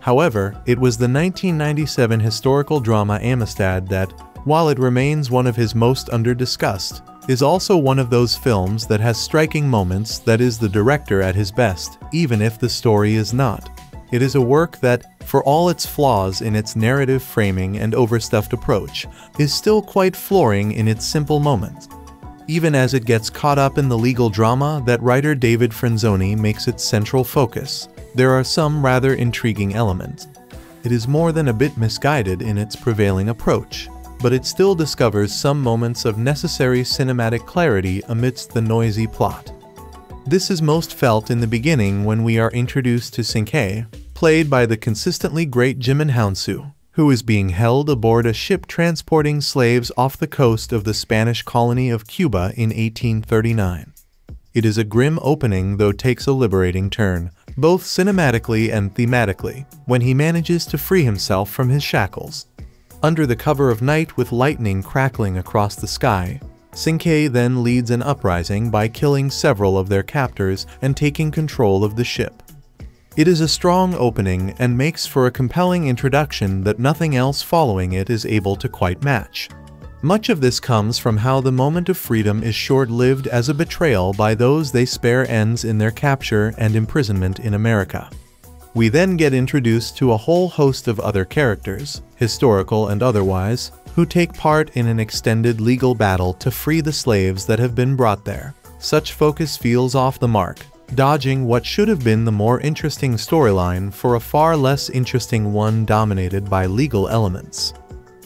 However, it was the nineteen ninety-seven historical drama Amistad that, while it remains one of his most under-discussed, is also one of those films that has striking moments that is the director at his best, even if the story is not. It is a work that, for all its flaws in its narrative framing and overstuffed approach, is still quite flooring in its simple moments, even as it gets caught up in the legal drama that writer David Franzoni makes its central focus. There are some rather intriguing elements. It is more than a bit misguided in its prevailing approach, but it still discovers some moments of necessary cinematic clarity amidst the noisy plot. This is most felt in the beginning when we are introduced to Sengbe, played by the consistently great Djimon Hounsou, who is being held aboard a ship transporting slaves off the coast of the Spanish colony of Cuba in eighteen thirty-nine. It is a grim opening, though takes a liberating turn, both cinematically and thematically, when he manages to free himself from his shackles. Under the cover of night with lightning crackling across the sky, Sengbe then leads an uprising by killing several of their captors and taking control of the ship. It is a strong opening and makes for a compelling introduction that nothing else following it is able to quite match. Much of this comes from how the moment of freedom is short-lived as a betrayal by those they spare ends in their capture and imprisonment in America. We then get introduced to a whole host of other characters, historical and otherwise, who take part in an extended legal battle to free the slaves that have been brought there. Such focus feels off the mark, dodging what should have been the more interesting storyline for a far less interesting one dominated by legal elements.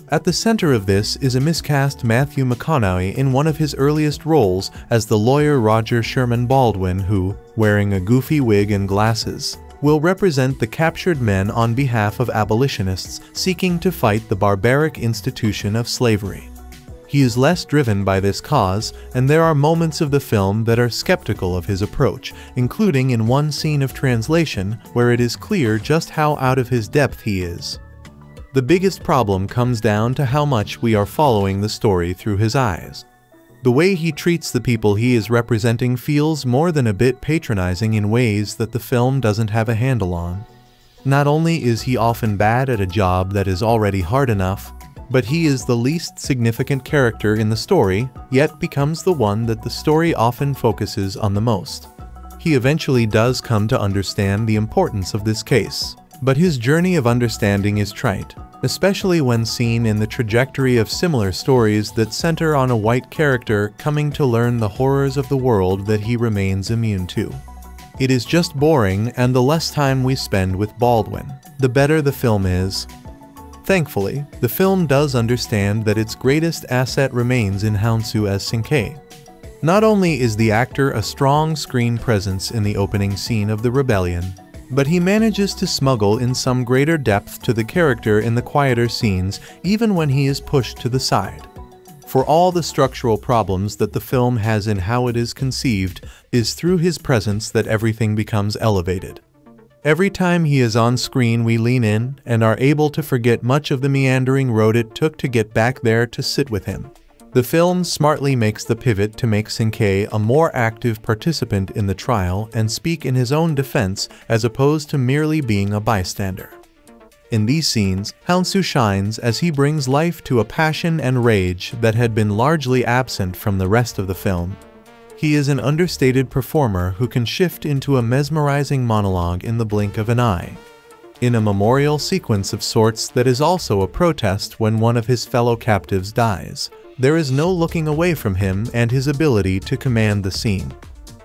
At the center of this is a miscast Matthew McConaughey in one of his earliest roles as the lawyer Roger Sherman Baldwin who, wearing a goofy wig and glasses, will represent the captured men on behalf of abolitionists seeking to fight the barbaric institution of slavery. He is less driven by this cause, and there are moments of the film that are skeptical of his approach, including in one scene of translation where it is clear just how out of his depth he is. The biggest problem comes down to how much we are following the story through his eyes. The way he treats the people he is representing feels more than a bit patronizing in ways that the film doesn't have a handle on. Not only is he often bad at a job that is already hard enough, but he is the least significant character in the story, yet becomes the one that the story often focuses on the most. He eventually does come to understand the importance of this case, but his journey of understanding is trite, especially when seen in the trajectory of similar stories that center on a white character coming to learn the horrors of the world that he remains immune to. It is just boring, and the less time we spend with Baldwin, the better the film is. Thankfully, the film does understand that its greatest asset remains in Hounsou as Sengbe. Not only is the actor a strong screen presence in the opening scene of the rebellion, but he manages to smuggle in some greater depth to the character in the quieter scenes, even when he is pushed to the side. For all the structural problems that the film has in how it is conceived, is through his presence that everything becomes elevated. Every time he is on screen we lean in and are able to forget much of the meandering road it took to get back there to sit with him. The film smartly makes the pivot to make Sengbe a more active participant in the trial and speak in his own defense as opposed to merely being a bystander. In these scenes, Hounsou shines as he brings life to a passion and rage that had been largely absent from the rest of the film. He is an understated performer who can shift into a mesmerizing monologue in the blink of an eye. In a memorial sequence of sorts that is also a protest when one of his fellow captives dies, there is no looking away from him and his ability to command the scene.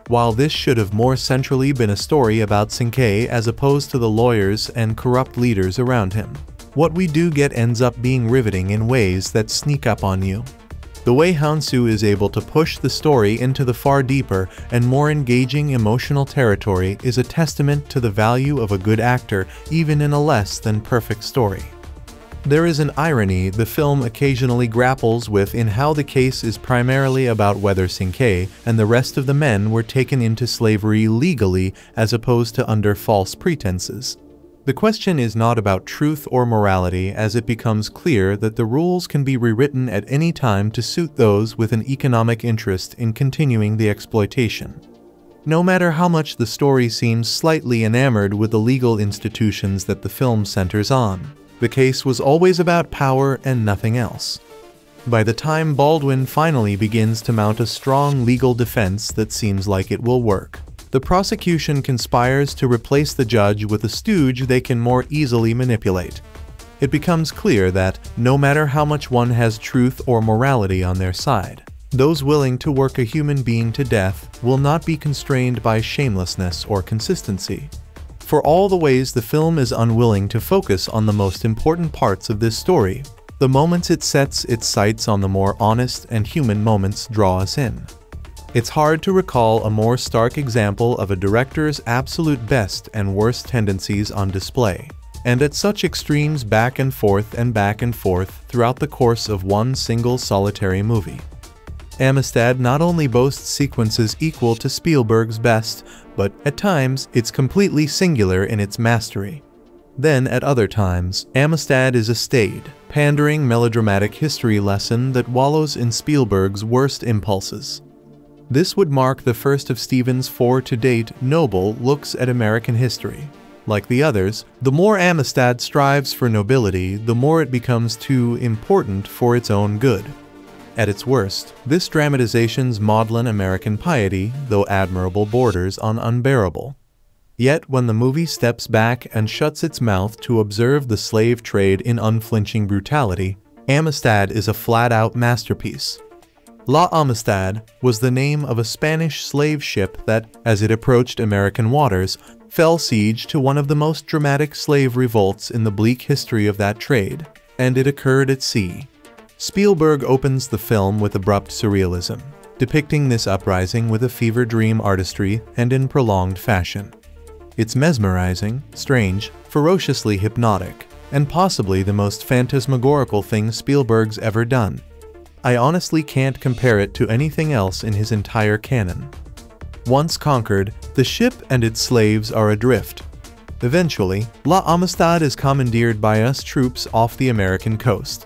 While this should have more centrally been a story about Sengbe as opposed to the lawyers and corrupt leaders around him, what we do get ends up being riveting in ways that sneak up on you. The way Hounsou is able to push the story into the far deeper and more engaging emotional territory is a testament to the value of a good actor even in a less than perfect story. There is an irony the film occasionally grapples with in how the case is primarily about whether Sengbe and the rest of the men were taken into slavery legally as opposed to under false pretenses. The question is not about truth or morality, as it becomes clear that the rules can be rewritten at any time to suit those with an economic interest in continuing the exploitation. No matter how much the story seems slightly enamored with the legal institutions that the film centers on, the case was always about power and nothing else. By the time Baldwin finally begins to mount a strong legal defense that seems like it will work, the prosecution conspires to replace the judge with a stooge they can more easily manipulate. It becomes clear that, no matter how much one has truth or morality on their side, those willing to work a human being to death will not be constrained by shamelessness or consistency. For all the ways the film is unwilling to focus on the most important parts of this story, the moments it sets its sights on the more honest and human moments draw us in. It's hard to recall a more stark example of a director's absolute best and worst tendencies on display, and at such extremes back and forth and back and forth throughout the course of one single solitary movie. Amistad not only boasts sequences equal to Spielberg's best, but, at times, it's completely singular in its mastery. Then, at other times, Amistad is a staid, pandering melodramatic history lesson that wallows in Spielberg's worst impulses. This would mark the first of Steven's four to-date noble looks at American history. Like the others, the more Amistad strives for nobility, the more it becomes too important for its own good. At its worst, this dramatization's maudlin American piety, though admirable, borders on unbearable. Yet when the movie steps back and shuts its mouth to observe the slave trade in unflinching brutality, Amistad is a flat-out masterpiece. La Amistad was the name of a Spanish slave ship that, as it approached American waters, fell siege to one of the most dramatic slave revolts in the bleak history of that trade, and it occurred at sea. Spielberg opens the film with abrupt surrealism, depicting this uprising with a fever dream artistry and in prolonged fashion. It's mesmerizing, strange, ferociously hypnotic, and possibly the most phantasmagorical thing Spielberg's ever done. I honestly can't compare it to anything else in his entire canon. Once conquered, the ship and its slaves are adrift. Eventually, La Amistad is commandeered by U S troops off the American coast.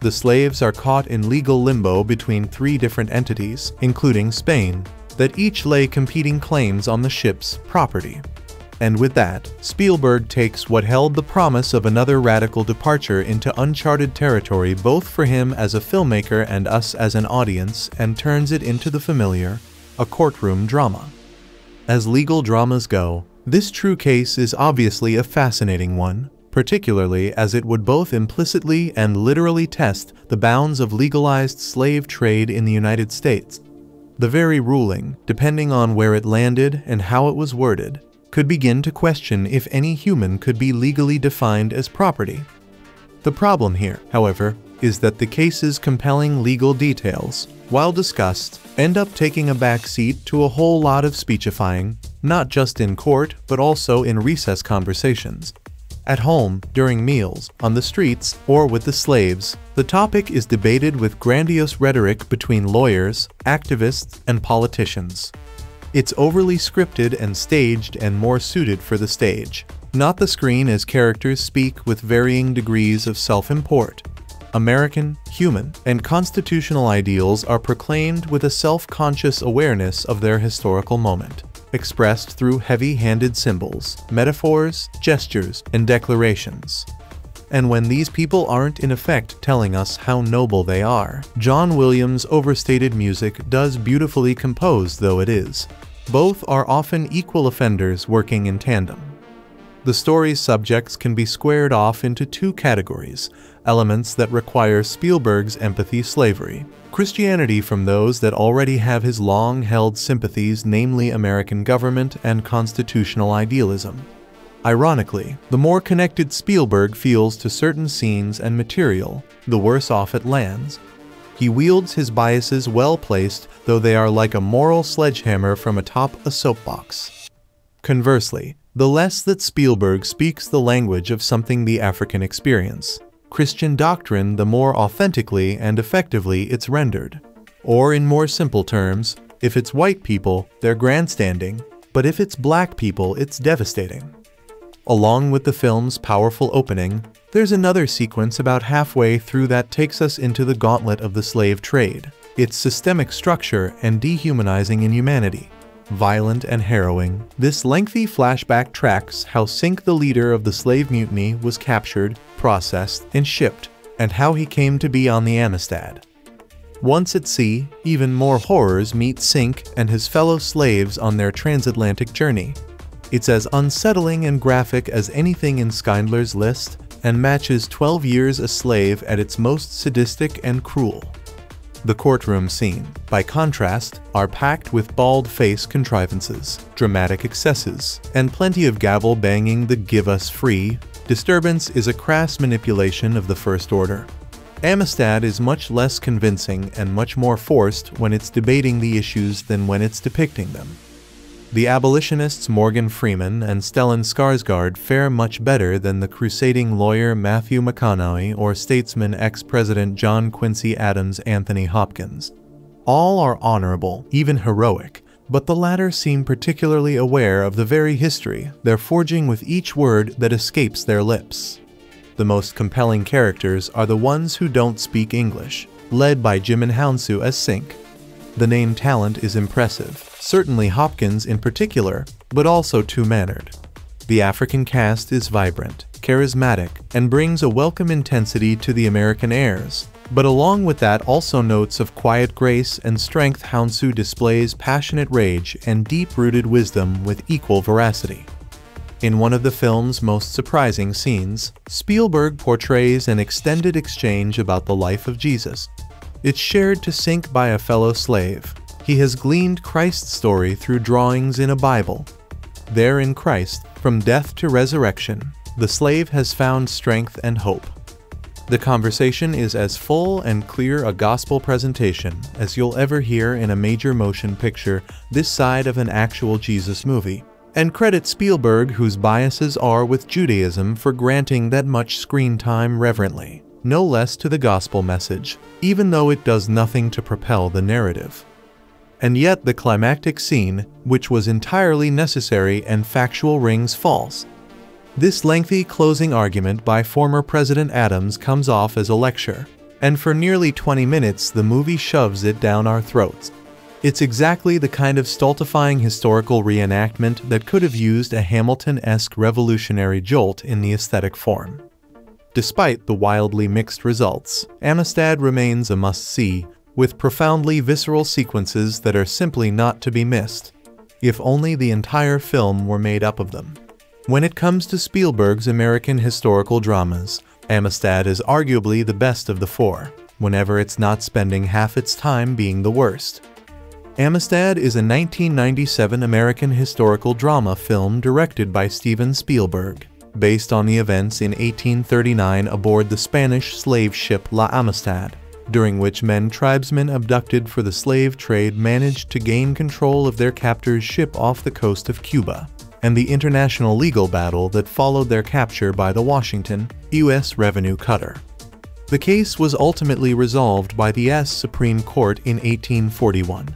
The slaves are caught in legal limbo between three different entities, including Spain, that each lay competing claims on the ship's property. And with that, Spielberg takes what held the promise of another radical departure into uncharted territory both for him as a filmmaker and us as an audience, and turns it into the familiar, a courtroom drama. As legal dramas go, this true case is obviously a fascinating one, particularly as it would both implicitly and literally test the bounds of legalized slave trade in the United States. The very ruling, depending on where it landed and how it was worded, could begin to question if any human could be legally defined as property. The problem here, however, is that the case's compelling legal details, while discussed, end up taking a back seat to a whole lot of speechifying, not just in court, but also in recess conversations. At home, during meals, on the streets, or with the slaves, the topic is debated with grandiose rhetoric between lawyers, activists, and politicians. It's overly scripted and staged and more suited for the stage, not the screen, as characters speak with varying degrees of self-import. American, human, and constitutional ideals are proclaimed with a self-conscious awareness of their historical moment, expressed through heavy-handed symbols, metaphors, gestures, and declarations. And when these people aren't in effect telling us how noble they are, John Williams' overstated music does beautifully composed though it is. Both are often equal offenders working in tandem. The story's subjects can be squared off into two categories, elements that require Spielberg's empathy slavery. Christianity from those that already have his long-held sympathies, namely American government and constitutional idealism. Ironically, the more connected Spielberg feels to certain scenes and material, the worse off it lands. He wields his biases well-placed, though they are like a moral sledgehammer from atop a soapbox. Conversely, the less that Spielberg speaks the language of something the African experience, Christian doctrine, the more authentically and effectively it's rendered. Or in more simple terms, if it's white people, they're grandstanding, but if it's black people, it's devastating. Along with the film's powerful opening, there's another sequence about halfway through that takes us into the gauntlet of the slave trade, its systemic structure and dehumanizing inhumanity. Violent and harrowing, this lengthy flashback tracks how Sink, the leader of the slave mutiny, was captured, processed, and shipped, and how he came to be on the Amistad. Once at sea, even more horrors meet Sink and his fellow slaves on their transatlantic journey. It's as unsettling and graphic as anything in Schindler's List, and matches twelve years a slave at its most sadistic and cruel. The courtroom scene, by contrast, are packed with bald-face contrivances, dramatic excesses, and plenty of gavel banging. The "give us free" disturbance is a crass manipulation of the first order. Amistad is much less convincing and much more forced when it's debating the issues than when it's depicting them. The abolitionists Morgan Freeman and Stellan Skarsgård fare much better than the crusading lawyer Matthew McConaughey or statesman ex-president John Quincy Adams Anthony Hopkins. All are honorable, even heroic, but the latter seem particularly aware of the very history they're forging with each word that escapes their lips. The most compelling characters are the ones who don't speak English, led by Djimon Hounsou as Sink. The name talent is impressive, certainly Hopkins in particular, but also too-mannered. The African cast is vibrant, charismatic, and brings a welcome intensity to the American airs, but along with that also notes of quiet grace and strength. Hounsou displays passionate rage and deep-rooted wisdom with equal veracity. In one of the film's most surprising scenes, Spielberg portrays an extended exchange about the life of Jesus. It's shared to Sink by a fellow slave. He has gleaned Christ's story through drawings in a Bible. There in Christ, from death to resurrection, the slave has found strength and hope. The conversation is as full and clear a gospel presentation as you'll ever hear in a major motion picture this side of an actual Jesus movie, and credit Spielberg, whose biases are with Judaism, for granting that much screen time reverently, no less to the gospel message, even though it does nothing to propel the narrative. And yet the climactic scene, which was entirely necessary and factual, rings false. This lengthy closing argument by former President Adams comes off as a lecture, and for nearly twenty minutes the movie shoves it down our throats. It's exactly the kind of stultifying historical reenactment that could have used a Hamilton-esque revolutionary jolt in the aesthetic form. Despite the wildly mixed results, Amistad remains a must-see, with profoundly visceral sequences that are simply not to be missed, if only the entire film were made up of them. When it comes to Spielberg's American historical dramas, Amistad is arguably the best of the four, whenever it's not spending half its time being the worst. Amistad is a nineteen ninety-seven American historical drama film directed by Steven Spielberg, based on the events in eighteen thirty-nine aboard the Spanish slave ship La Amistad, during which men tribesmen abducted for the slave trade managed to gain control of their captor's ship off the coast of Cuba, and the international legal battle that followed their capture by the Washington, U S revenue cutter. The case was ultimately resolved by the U S Supreme Court in eighteen forty-one.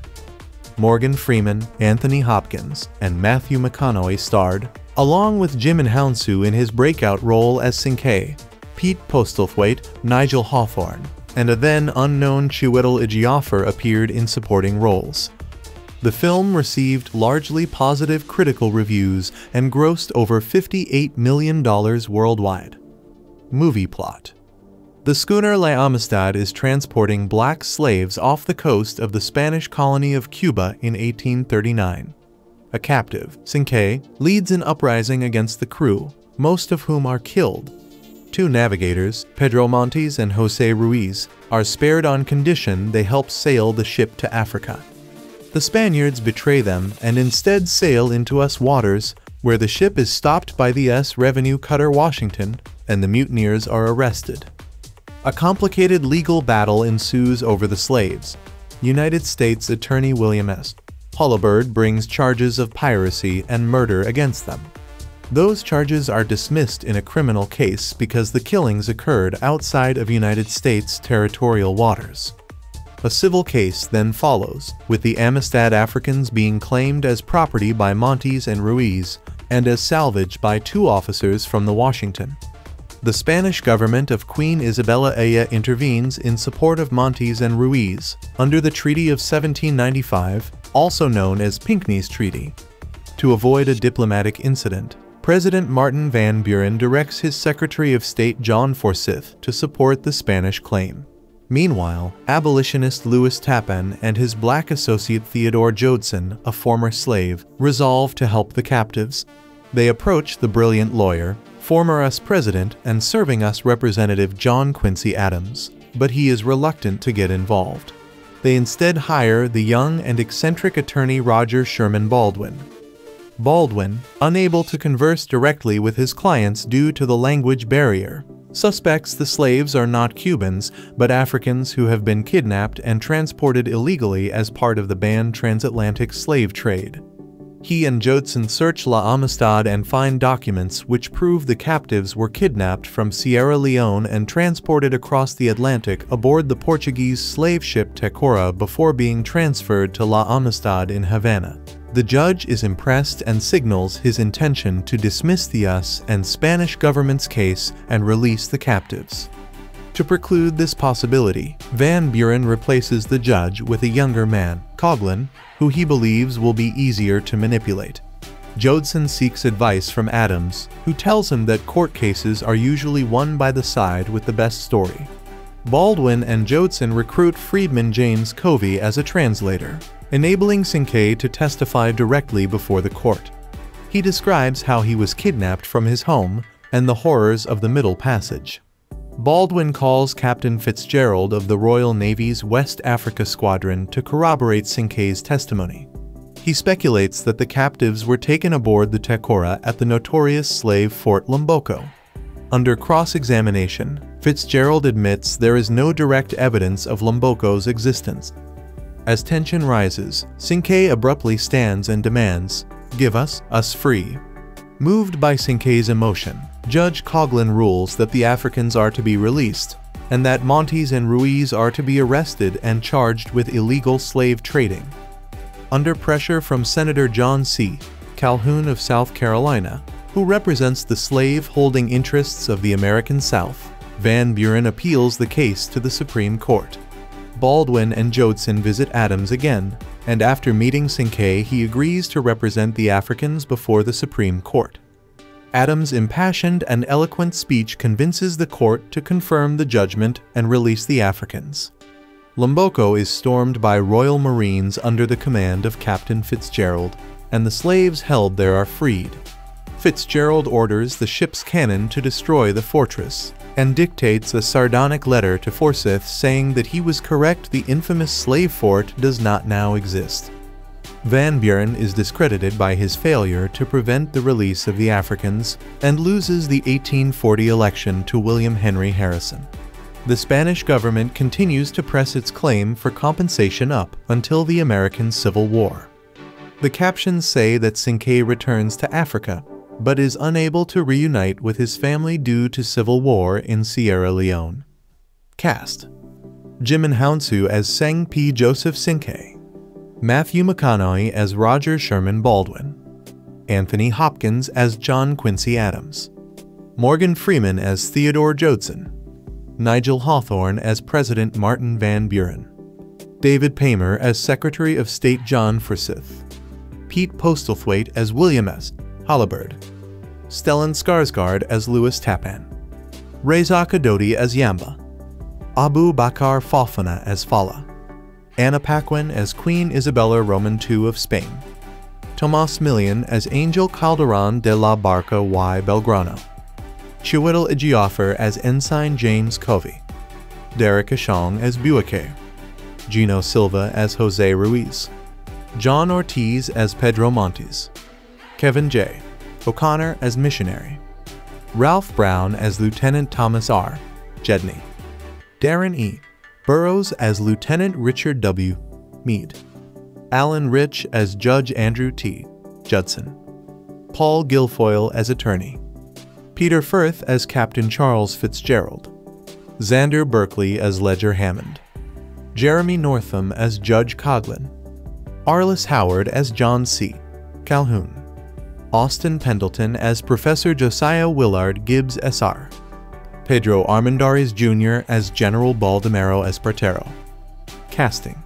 Morgan Freeman, Anthony Hopkins, and Matthew McConaughey starred, along with Djimon Hounsou in his breakout role as Sengbe, Pete Postlethwaite, Nigel Hawthorne, and a then-unknown Chiwetel Ejiofor appeared in supporting roles. The film received largely positive critical reviews and grossed over fifty-eight million dollars worldwide. Movie plot. The schooner La Amistad is transporting black slaves off the coast of the Spanish colony of Cuba in eighteen thirty-nine. A captive, Sengbe, leads an uprising against the crew, most of whom are killed. Two navigators, Pedro Montes and José Ruiz, are spared on condition they help sail the ship to Africa. The Spaniards betray them and instead sail into U S waters, where the ship is stopped by the U S revenue cutter Washington, and the mutineers are arrested. A complicated legal battle ensues over the slaves. United States Attorney William S. Holabird brings charges of piracy and murder against them. Those charges are dismissed in a criminal case because the killings occurred outside of United States territorial waters. A civil case then follows, with the Amistad Africans being claimed as property by Montes and Ruiz, and as salvage by two officers from the Washington. The Spanish government of Queen Isabella the second intervenes in support of Montes and Ruiz, under the Treaty of seventeen ninety-five, also known as Pinckney's Treaty. To avoid a diplomatic incident, President Martin Van Buren directs his Secretary of State John Forsyth to support the Spanish claim. Meanwhile, abolitionist Lewis Tappan and his black associate Theodore Joadson, a former slave, resolve to help the captives. They approach the brilliant lawyer, former U S President and serving U S Representative John Quincy Adams, but he is reluctant to get involved. They instead hire the young and eccentric attorney Roger Sherman Baldwin. Baldwin, unable to converse directly with his clients due to the language barrier, suspects the slaves are not Cubans, but Africans who have been kidnapped and transported illegally as part of the banned transatlantic slave trade. He and Joadson search La Amistad and find documents which prove the captives were kidnapped from Sierra Leone and transported across the Atlantic aboard the Portuguese slave ship Tecora before being transferred to La Amistad in Havana. The judge is impressed and signals his intention to dismiss the U S and Spanish government's case and release the captives. To preclude this possibility, Van Buren replaces the judge with a younger man, Coughlin, who he believes will be easier to manipulate. Joadson seeks advice from Adams, who tells him that court cases are usually won by the side with the best story. Baldwin and Joadson recruit freedman James Covey as a translator, enabling Sengbe to testify directly before the court. He describes how he was kidnapped from his home and the horrors of the Middle Passage. Baldwin calls Captain Fitzgerald of the Royal Navy's West Africa Squadron to corroborate Sengbe's testimony. He speculates that the captives were taken aboard the Tecora at the notorious slave Fort Lomboko. Under cross-examination, Fitzgerald admits there is no direct evidence of Lomboko's existence. As tension rises, Sengbe abruptly stands and demands, "Give us, us free." Moved by Sengbe's emotion, Judge Coughlin rules that the Africans are to be released, and that Montes and Ruiz are to be arrested and charged with illegal slave trading. Under pressure from Senator John C. Calhoun of South Carolina, who represents the slave-holding interests of the American South, Van Buren appeals the case to the Supreme Court. Baldwin and Joadson visit Adams again, and after meeting Sengbe, he agrees to represent the Africans before the Supreme Court. Adams' impassioned and eloquent speech convinces the court to confirm the judgment and release the Africans. Lomboko is stormed by Royal Marines under the command of Captain Fitzgerald, and the slaves held there are freed. Fitzgerald orders the ship's cannon to destroy the fortress, and dictates a sardonic letter to Forsyth saying that he was correct, the infamous slave fort does not now exist. Van Buren is discredited by his failure to prevent the release of the Africans, and loses the eighteen forty election to William Henry Harrison. The Spanish government continues to press its claim for compensation up until the American Civil War. The captions say that Sinquet returns to Africa, but is unable to reunite with his family due to civil war in Sierra Leone. Cast: Djimon Hounsou as Sengbe Pieh Joseph Sinquet, Matthew McConaughey as Roger Sherman Baldwin, Anthony Hopkins as John Quincy Adams, Morgan Freeman as Theodore Joadson, Nigel Hawthorne as President Martin Van Buren, David Paymer as Secretary of State John Forsyth, Pete Postlethwaite as William S. Holabird, Stellan Skarsgård as Lewis Tappan, Reza Kadoti as Yamba, Abu Bakar Fofana as Fala, Anna Paquin as Queen Isabella Roman the Second of Spain, Tomas Milian as Angel Calderon de la Barca y Belgrano, Chiwetel Ejiofor as Ensign James Covey, Derek Ashong as Buake, Gino Silva as José Ruiz, John Ortiz as Pedro Montes, Kevin J. O'Connor as Missionary, Ralph Brown as Lieutenant Thomas R. Jedney, Darren E. Burroughs as Lieutenant Richard W. Meade, Alan Rich as Judge Andrew T. Judson, Paul Guilfoyle as Attorney, Peter Firth as Captain Charles Fitzgerald, Xander Berkeley as Ledger Hammond, Jeremy Northam as Judge Coghlan, Arliss Howard as John C. Calhoun, Austin Pendleton as Professor Josiah Willard Gibbs Senior, Pedro Armendariz Junior as General Baldomero Espartero. Casting.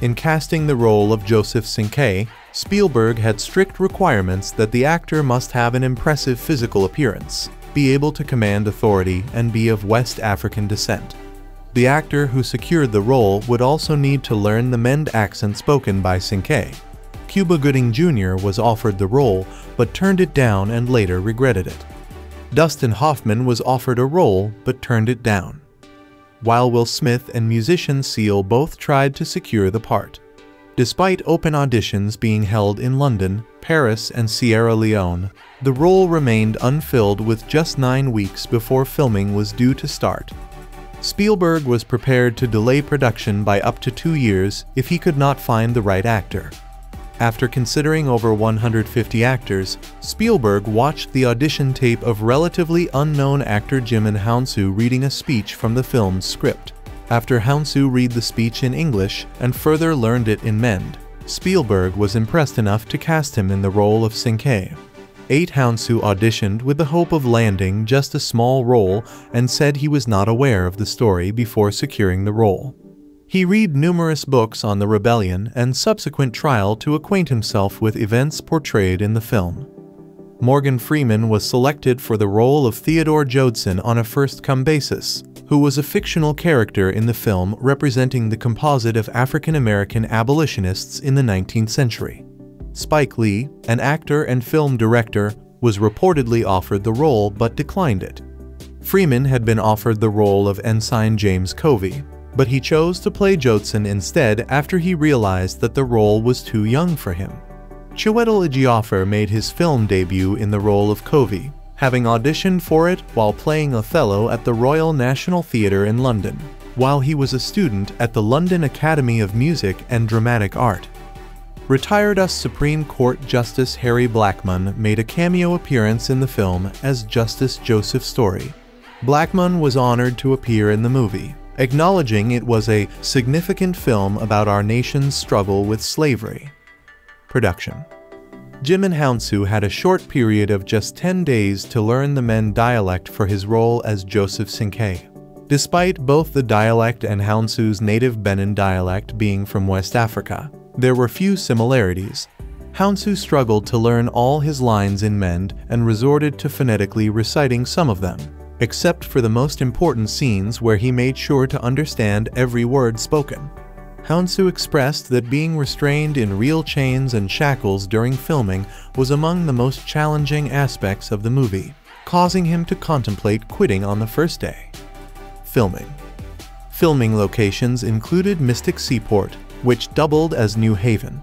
In casting the role of Joseph Sinquet, Spielberg had strict requirements that the actor must have an impressive physical appearance, be able to command authority, and be of West African descent. The actor who secured the role would also need to learn the Mende accent spoken by Sinquet. Cuba Gooding Junior was offered the role, but turned it down and later regretted it. Dustin Hoffman was offered a role, but turned it down, while Will Smith and musician Seal both tried to secure the part. Despite open auditions being held in London, Paris, and Sierra Leone, the role remained unfilled with just nine weeks before filming was due to start. Spielberg was prepared to delay production by up to two years if he could not find the right actor. After considering over one hundred fifty actors, Spielberg watched the audition tape of relatively unknown actor Djimon Hounsou reading a speech from the film's script. After Hounsou read the speech in English and further learned it in Mende, Spielberg was impressed enough to cast him in the role of Sinquet. Eight Hounsou auditioned with the hope of landing just a small role and said he was not aware of the story before securing the role. He read numerous books on the rebellion and subsequent trial to acquaint himself with events portrayed in the film. Morgan Freeman was selected for the role of Theodore Joadson on a first-come basis, who was a fictional character in the film representing the composite of African-American abolitionists in the nineteenth century. Spike Lee, an actor and film director, was reportedly offered the role but declined it. Freeman had been offered the role of Ensign James Covey, but he chose to play Joadson instead after he realized that the role was too young for him. Chiwetel Ejiofor made his film debut in the role of Covey, having auditioned for it while playing Othello at the Royal National Theatre in London, while he was a student at the London Academy of Music and Dramatic Art. Retired U S Supreme Court Justice Harry Blackmun made a cameo appearance in the film as Justice Joseph Story. Blackmun was honored to appear in the movie, acknowledging it was a significant film about our nation's struggle with slavery. Production. Djimon Hounsou had a short period of just ten days to learn the Mende dialect for his role as Joseph Sinquet. Despite both the dialect and Hounsou's native Benin dialect being from West Africa, there were few similarities. Hounsou struggled to learn all his lines in Mende and resorted to phonetically reciting some of them, except for the most important scenes where he made sure to understand every word spoken. Hounsou expressed that being restrained in real chains and shackles during filming was among the most challenging aspects of the movie, causing him to contemplate quitting on the first day. Filming. Filming locations included Mystic Seaport, which doubled as New Haven.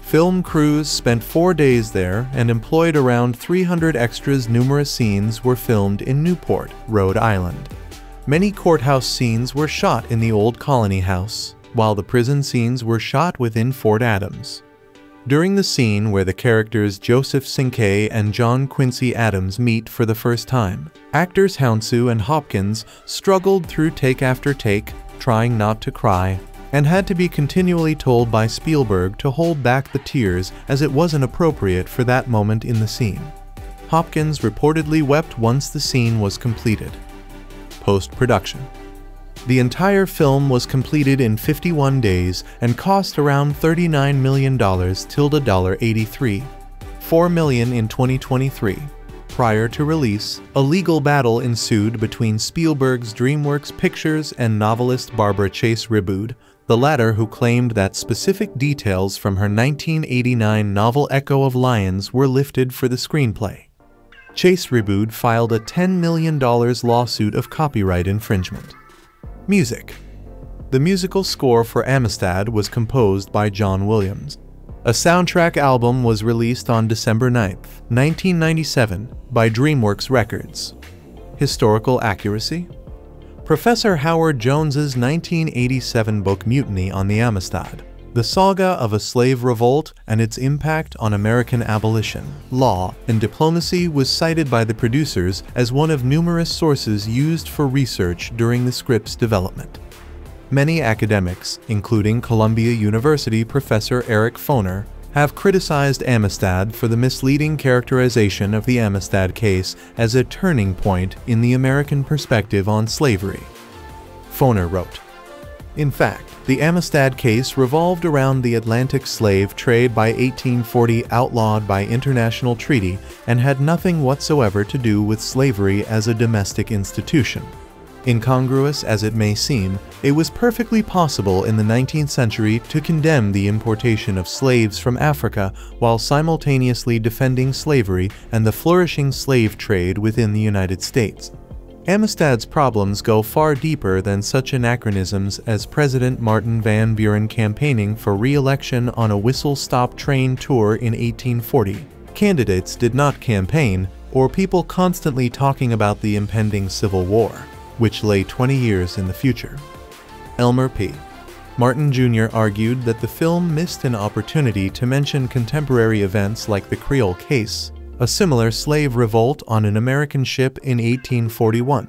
Film crews spent four days there and employed around three hundred extras. Numerous scenes were filmed in Newport, Rhode Island. Many courthouse scenes were shot in the old colony house, while the prison scenes were shot within Fort Adams. During the scene where the characters Joseph Sinkei and John Quincy Adams meet for the first time, actors Hounsou and Hopkins struggled through take after take, trying not to cry, and had to be continually told by Spielberg to hold back the tears as it wasn't appropriate for that moment in the scene. Hopkins reportedly wept once the scene was completed. Post-production. The entire film was completed in fifty-one days and cost around thirty-nine million dollars tilde dollar eighty-three, four million dollars in twenty twenty-three. Prior to release, a legal battle ensued between Spielberg's DreamWorks Pictures and novelist Barbara Chase Riboud, the latter who claimed that specific details from her nineteen eighty-nine novel Echo of Lions were lifted for the screenplay. Chase Riboud filed a ten million dollars lawsuit of copyright infringement. Music. The musical score for Amistad was composed by John Williams. A soundtrack album was released on December ninth, nineteen ninety-seven, by DreamWorks Records. Historical accuracy. Professor Howard Jones's nineteen eighty-seven book Mutiny on the Amistad, the saga of a slave revolt and its impact on American abolition, law, and diplomacy was cited by the producers as one of numerous sources used for research during the script's development. Many academics, including Columbia University professor Eric Foner, have criticized Amistad for the misleading characterization of the Amistad case as a turning point in the American perspective on slavery. Foner wrote, "In fact, the Amistad case revolved around the Atlantic slave trade by eighteen forty, outlawed by international treaty, and had nothing whatsoever to do with slavery as a domestic institution. Incongruous as it may seem, it was perfectly possible in the nineteenth century to condemn the importation of slaves from Africa while simultaneously defending slavery and the flourishing slave trade within the United States. Amistad's problems go far deeper than such anachronisms as President Martin Van Buren campaigning for re-election on a whistle-stop train tour in eighteen forty. Candidates did not campaign, or people constantly talking about the impending Civil War, which lay twenty years in the future." Elmer P. Martin Junior argued that the film missed an opportunity to mention contemporary events like the Creole Case, a similar slave revolt on an American ship in eighteen forty-one.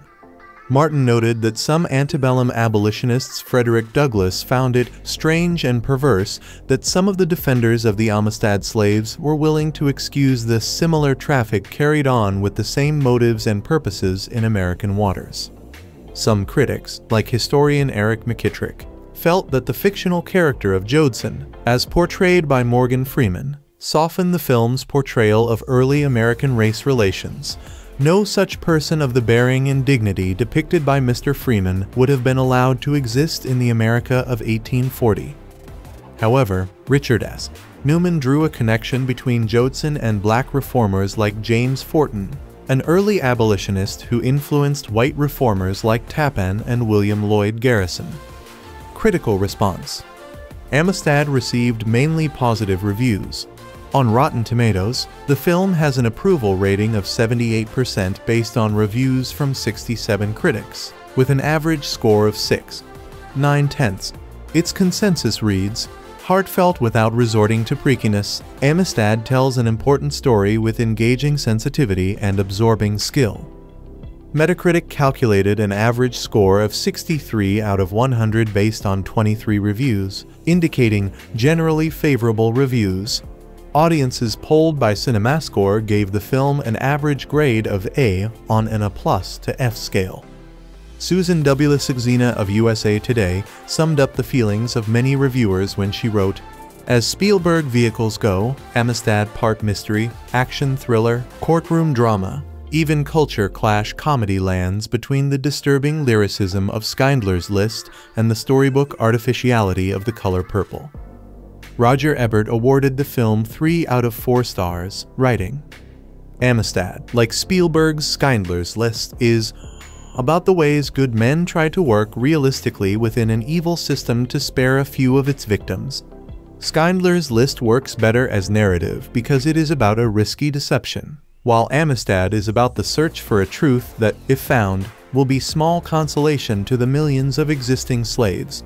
Martin noted that some antebellum abolitionists Frederick Douglass found it strange and perverse that some of the defenders of the Amistad slaves were willing to excuse the similar traffic carried on with the same motives and purposes in American waters. Some critics, like historian Eric McKittrick, felt that the fictional character of Joadson, as portrayed by Morgan Freeman, softened the film's portrayal of early American race relations. No such person of the bearing and dignity depicted by Mister Freeman would have been allowed to exist in the America of eighteen forty. However, Richard S. Newman drew a connection between Joadson and black reformers like James Fortin, an early abolitionist who influenced white reformers like Tappan and William Lloyd Garrison. Critical response. Amistad received mainly positive reviews. On Rotten Tomatoes, the film has an approval rating of seventy-eight percent based on reviews from sixty-seven critics, with an average score of six point nine. Its consensus reads, "Heartfelt without resorting to preakiness, Amistad tells an important story with engaging sensitivity and absorbing skill." Metacritic calculated an average score of sixty-three out of one hundred based on twenty-three reviews, indicating generally favorable reviews. Audiences polled by CinemaScore gave the film an average grade of A on an A+ to F scale. Susan Wojcicina of U S A Today summed up the feelings of many reviewers when she wrote, "As Spielberg vehicles go, Amistad part mystery, action thriller, courtroom drama, even culture clash comedy lands between the disturbing lyricism of Schindler's List and the storybook artificiality of The Color Purple." Roger Ebert awarded the film three out of four stars, writing, "Amistad, like Spielberg's Schindler's List, is about the ways good men try to work realistically within an evil system to spare a few of its victims. Schindler's List works better as narrative because it is about a risky deception, while Amistad is about the search for a truth that, if found, will be small consolation to the millions of existing slaves.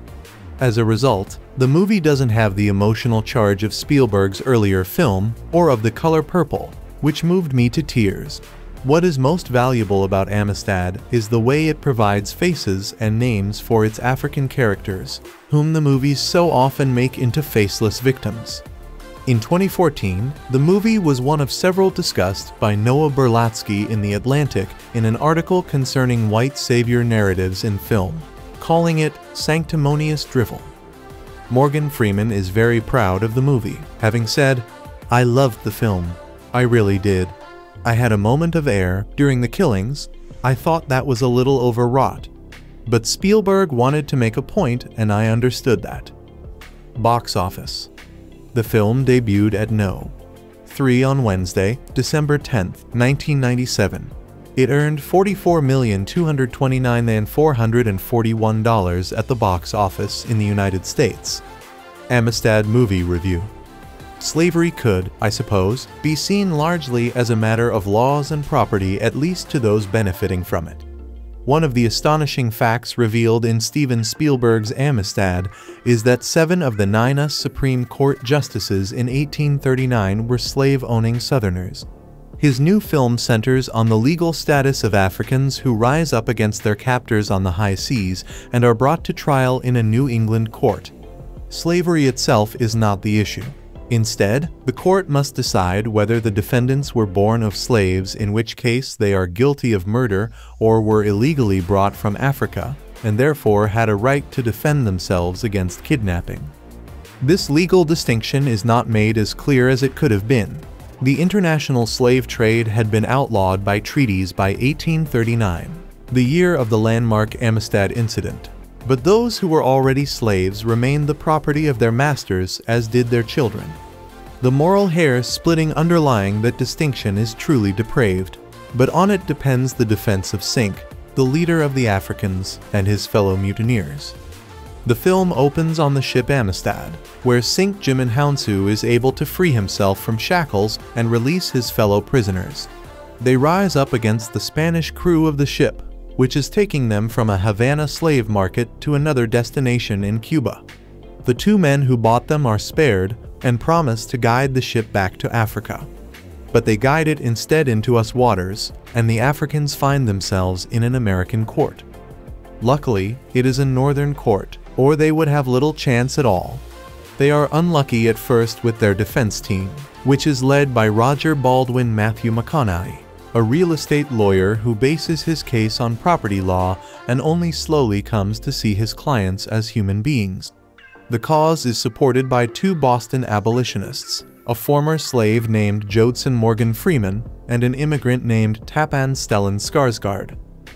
As a result, the movie doesn't have the emotional charge of Spielberg's earlier film, or of The Color Purple, which moved me to tears. What is most valuable about Amistad is the way it provides faces and names for its African characters, whom the movies so often make into faceless victims. In twenty fourteen, the movie was one of several discussed by Noah Berlatsky in The Atlantic in an article concerning white savior narratives in film, calling it sanctimonious drivel. Morgan Freeman is very proud of the movie, having said, "I loved the film. I really did. I had a moment of air during the killings. I thought that was a little overwrought. But Spielberg wanted to make a point and I understood that." Box office. The film debuted at number three on Wednesday, December tenth, nineteen ninety-seven. It earned forty-four million two hundred twenty-nine thousand four hundred forty-one dollars at the box office in the United States. Amistad movie review. Slavery could, I suppose, be seen largely as a matter of laws and property, at least to those benefiting from it. One of the astonishing facts revealed in Steven Spielberg's Amistad is that seven of the nine U S Supreme Court justices in eighteen thirty-nine were slave-owning Southerners. His new film centers on the legal status of Africans who rise up against their captors on the high seas and are brought to trial in a New England court. Slavery itself is not the issue. Instead, the court must decide whether the defendants were born of slaves, in which case they are guilty of murder, or were illegally brought from Africa, and therefore had a right to defend themselves against kidnapping. This legal distinction is not made as clear as it could have been. The international slave trade had been outlawed by treaties by eighteen thirty-nine, the year of the landmark Amistad incident. But those who were already slaves remained the property of their masters, as did their children. The moral hair-splitting underlying that distinction is truly depraved, but on it depends the defense of Sink, the leader of the Africans, and his fellow mutineers. The film opens on the ship Amistad, where Sink Djimon Hounsou is able to free himself from shackles and release his fellow prisoners. They rise up against the Spanish crew of the ship, which is taking them from a Havana slave market to another destination in Cuba. The two men who bought them are spared and promise to guide the ship back to Africa. But they guide it instead into U S waters, and the Africans find themselves in an American court. Luckily, it is a northern court, or they would have little chance at all. They are unlucky at first with their defense team, which is led by Roger Baldwin Matthew McConaughey, a real estate lawyer who bases his case on property law and only slowly comes to see his clients as human beings. The cause is supported by two Boston abolitionists, a former slave named Joadson Morgan Freeman and an immigrant named Tappan Stellan Skarsgård.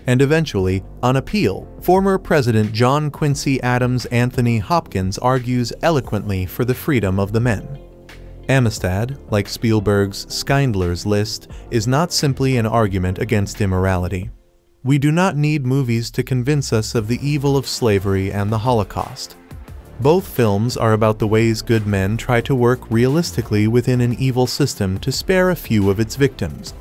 And eventually, on appeal, former President John Quincy Adams Anthony Hopkins argues eloquently for the freedom of the men. Amistad, like Spielberg's Schindler's List, is not simply an argument against immorality. We do not need movies to convince us of the evil of slavery and the Holocaust. Both films are about the ways good men try to work realistically within an evil system to spare a few of its victims.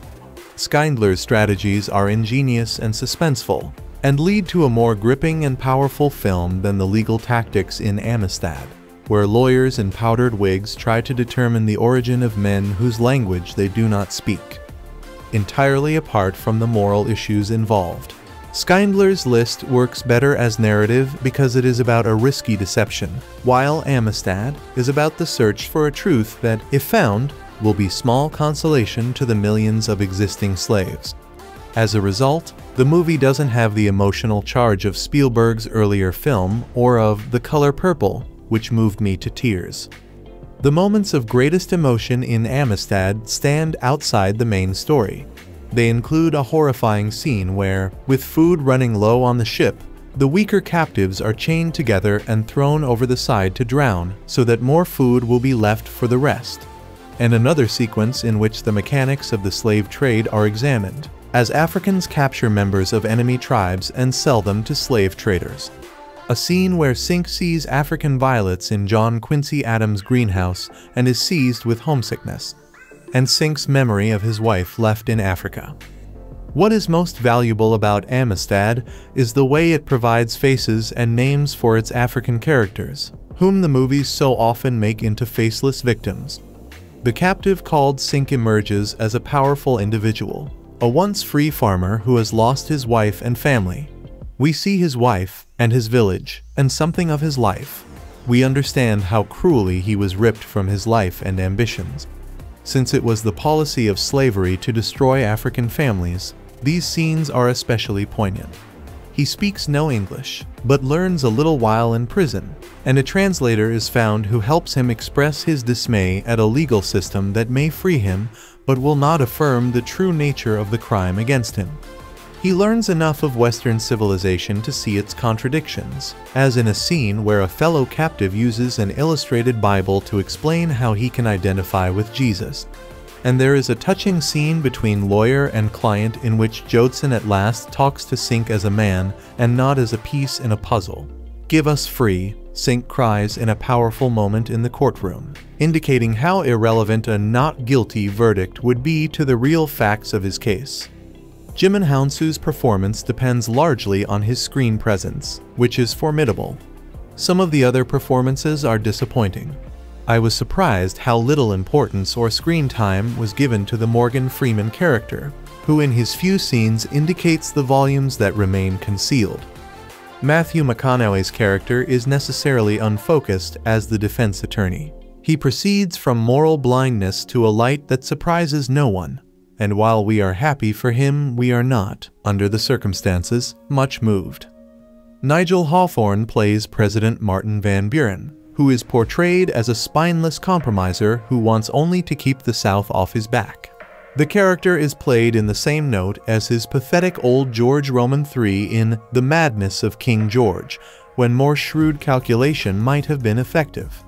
Schindler's strategies are ingenious and suspenseful, and lead to a more gripping and powerful film than the legal tactics in Amistad, where lawyers in powdered wigs try to determine the origin of men whose language they do not speak. Entirely apart from the moral issues involved, Schindler's List works better as narrative because it is about a risky deception, while Amistad is about the search for a truth that, if found, will be small consolation to the millions of existing slaves. As a result, the movie doesn't have the emotional charge of Spielberg's earlier film or of The Color Purple, which moved me to tears. The moments of greatest emotion in Amistad stand outside the main story. They include a horrifying scene where, with food running low on the ship, the weaker captives are chained together and thrown over the side to drown so that more food will be left for the rest, and another sequence in which the mechanics of the slave trade are examined, as Africans capture members of enemy tribes and sell them to slave traders. A scene where Sink sees African violets in John Quincy Adams' greenhouse and is seized with homesickness, and Sink's memory of his wife left in Africa. What is most valuable about Amistad is the way it provides faces and names for its African characters, whom the movies so often make into faceless victims. The captive called Sink emerges as a powerful individual, a once free farmer who has lost his wife and family. We see his wife and his village and something of his life. We understand how cruelly he was ripped from his life and ambitions. Since it was the policy of slavery to destroy African families, these scenes are especially poignant. He speaks no English, but learns a little while in prison, and a translator is found who helps him express his dismay at a legal system that may free him, but will not affirm the true nature of the crime against him. He learns enough of Western civilization to see its contradictions, as in a scene where a fellow captive uses an illustrated Bible to explain how he can identify with Jesus. And there is a touching scene between lawyer and client in which Joadson at last talks to Sink as a man and not as a piece in a puzzle. "Give us free," Sink cries in a powerful moment in the courtroom, indicating how irrelevant a not guilty verdict would be to the real facts of his case. Djimon Hounsou's performance depends largely on his screen presence, which is formidable. Some of the other performances are disappointing. I was surprised how little importance or screen time was given to the Morgan Freeman character, who in his few scenes indicates the volumes that remain concealed. Matthew McConaughey's character is necessarily unfocused as the defense attorney. He proceeds from moral blindness to a light that surprises no one, and while we are happy for him, we are not, under the circumstances, much moved. Nigel Hawthorne plays President Martin Van Buren, who is portrayed as a spineless compromiser who wants only to keep the South off his back. The character is played in the same note as his pathetic old George Roman the third in The Madness of King George, when more shrewd calculation might have been effective.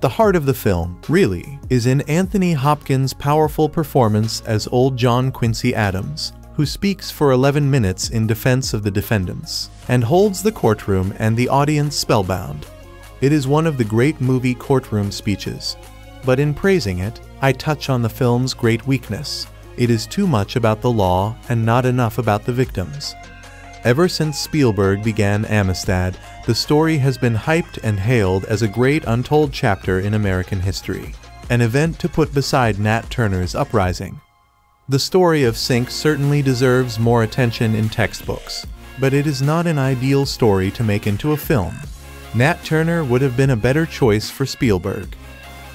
The heart of the film, really, is in Anthony Hopkins' powerful performance as old John Quincy Adams, who speaks for eleven minutes in defense of the defendants, and holds the courtroom and the audience spellbound. It is one of the great movie courtroom speeches. But in praising it, I touch on the film's great weakness. It is too much about the law and not enough about the victims. Ever since Spielberg began Amistad, the story has been hyped and hailed as a great untold chapter in American history, an event to put beside Nat Turner's Uprising. The story of Sink certainly deserves more attention in textbooks, but it is not an ideal story to make into a film. Nat Turner would have been a better choice for Spielberg.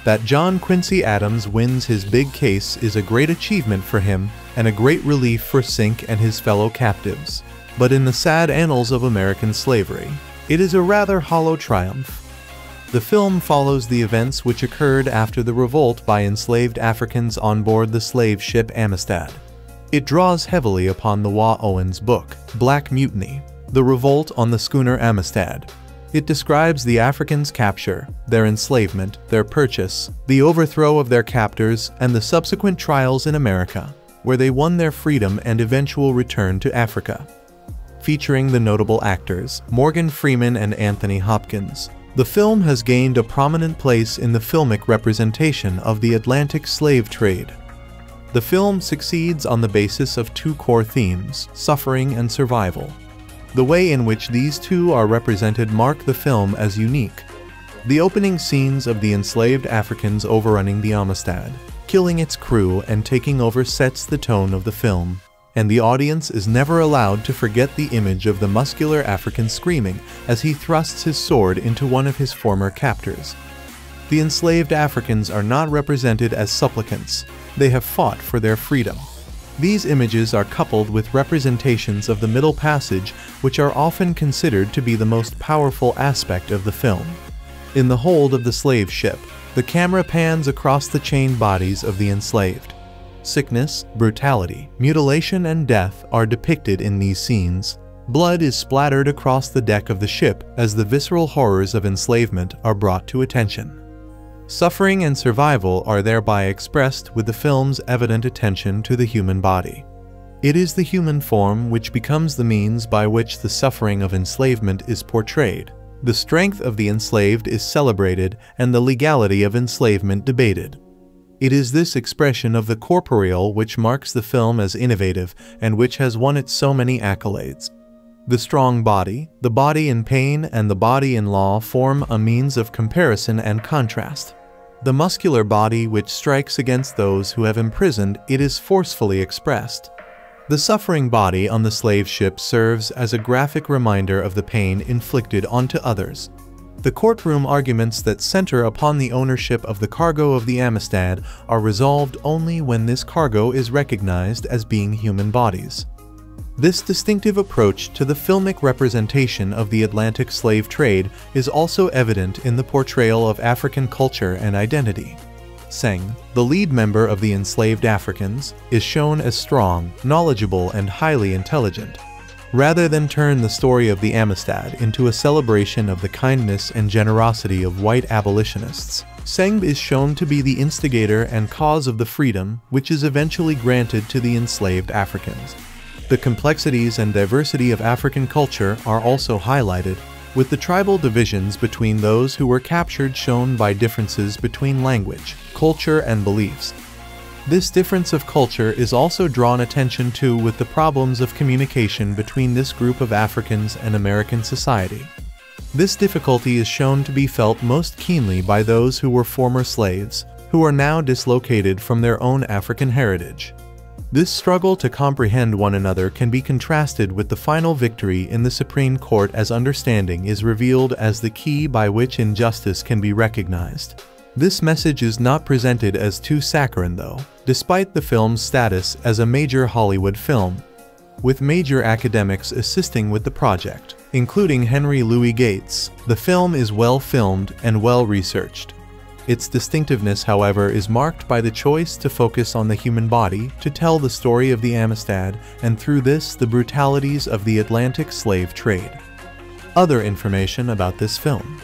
That John Quincy Adams wins his big case is a great achievement for him and a great relief for Sink and his fellow captives. But in the sad annals of American slavery, it is a rather hollow triumph. The film follows the events which occurred after the revolt by enslaved Africans on board the slave ship Amistad. It draws heavily upon the Waugh Owens book, Black Mutiny, the revolt on the schooner Amistad. It describes the Africans' capture, their enslavement, their purchase, the overthrow of their captors, and the subsequent trials in America, where they won their freedom and eventual return to Africa. Featuring the notable actors, Morgan Freeman and Anthony Hopkins, the film has gained a prominent place in the filmic representation of the Atlantic slave trade. The film succeeds on the basis of two core themes, suffering and survival. The way in which these two are represented mark the film as unique. The opening scenes of the enslaved Africans overrunning the Amistad, killing its crew and taking over sets the tone of the film, and the audience is never allowed to forget the image of the muscular African screaming as he thrusts his sword into one of his former captors. The enslaved Africans are not represented as supplicants. They have fought for their freedom. These images are coupled with representations of the Middle Passage, which are often considered to be the most powerful aspect of the film. In the hold of the slave ship, the camera pans across the chained bodies of the enslaved. Sickness, brutality, mutilation, and death are depicted in these scenes. Blood is splattered across the deck of the ship as the visceral horrors of enslavement are brought to attention. Suffering and survival are thereby expressed with the film's evident attention to the human body. It is the human form which becomes the means by which the suffering of enslavement is portrayed. The strength of the enslaved is celebrated and the legality of enslavement debated. It is this expression of the corporeal which marks the film as innovative and which has won it so many accolades. The strong body, the body in Pain and the body in Law form a means of comparison and contrast. The muscular body which strikes against those who have imprisoned it is forcefully expressed. The suffering body on the slave ship serves as a graphic reminder of the pain inflicted onto others. The courtroom arguments that center upon the ownership of the cargo of the Amistad are resolved only when this cargo is recognized as being human bodies. This distinctive approach to the filmic representation of the Atlantic slave trade is also evident in the portrayal of African culture and identity. Seng, the lead member of the enslaved Africans, is shown as strong, knowledgeable, and highly intelligent. Rather than turn the story of the Amistad into a celebration of the kindness and generosity of white abolitionists, Sengbe is shown to be the instigator and cause of the freedom which is eventually granted to the enslaved Africans. The complexities and diversity of African culture are also highlighted, with the tribal divisions between those who were captured shown by differences between language, culture, and beliefs. This difference of culture is also drawn attention to with the problems of communication between this group of Africans and American society. This difficulty is shown to be felt most keenly by those who were former slaves, who are now dislocated from their own African heritage. This struggle to comprehend one another can be contrasted with the final victory in the Supreme Court as understanding is revealed as the key by which injustice can be recognized. This message is not presented as too saccharine though, despite the film's status as a major Hollywood film, with major academics assisting with the project, including Henry Louis Gates. The film is well filmed and well researched. Its distinctiveness, however, is marked by the choice to focus on the human body to tell the story of the Amistad and through this the brutalities of the Atlantic slave trade. Other information about this film.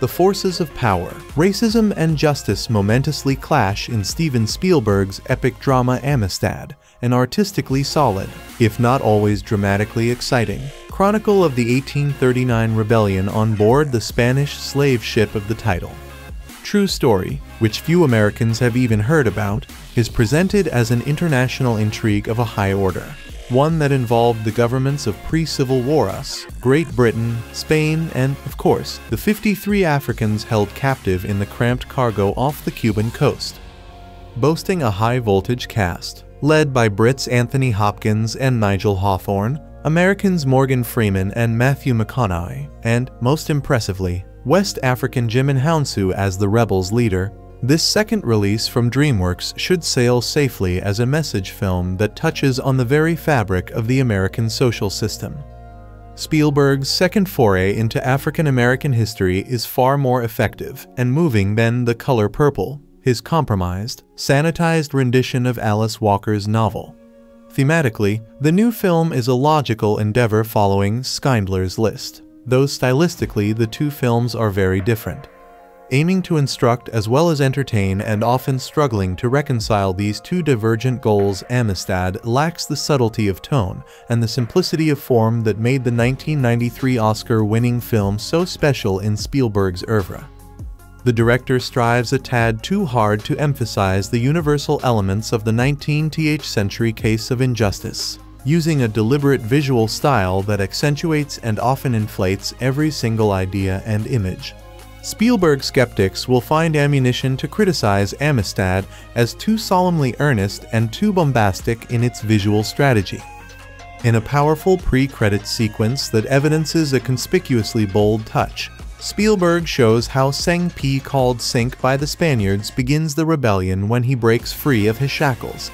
The forces of power, racism and justice momentously clash in Steven Spielberg's epic drama Amistad, an artistically solid, if not always dramatically exciting, chronicle of the eighteen thirty-nine rebellion on board the Spanish slave ship of the title. True story, which few Americans have even heard about, is presented as an international intrigue of a high order, one that involved the governments of pre-Civil War U S, Great Britain, Spain, and, of course, the fifty-three Africans held captive in the cramped cargo off the Cuban coast. Boasting a high-voltage cast, led by Brits Anthony Hopkins and Nigel Hawthorne, Americans Morgan Freeman and Matthew McConaughey, and, most impressively, West African Djimon Hounsou as the rebels' leader, this second release from DreamWorks should sail safely as a message film that touches on the very fabric of the American social system. Spielberg's second foray into African American history is far more effective and moving than The Color Purple, his compromised, sanitized rendition of Alice Walker's novel. Thematically, the new film is a logical endeavor following Schindler's List, though stylistically the two films are very different. Aiming to instruct as well as entertain and often struggling to reconcile these two divergent goals, Amistad lacks the subtlety of tone and the simplicity of form that made the nineteen ninety-three Oscar-winning film so special in Spielberg's oeuvre. The director strives a tad too hard to emphasize the universal elements of the nineteenth century case of injustice, using a deliberate visual style that accentuates and often inflates every single idea and image. Spielberg skeptics will find ammunition to criticize Amistad as too solemnly earnest and too bombastic in its visual strategy. In a powerful pre-credit sequence that evidences a conspicuously bold touch, Spielberg shows how Sengbe Pieh, called Sink by the Spaniards, begins the rebellion when he breaks free of his shackles.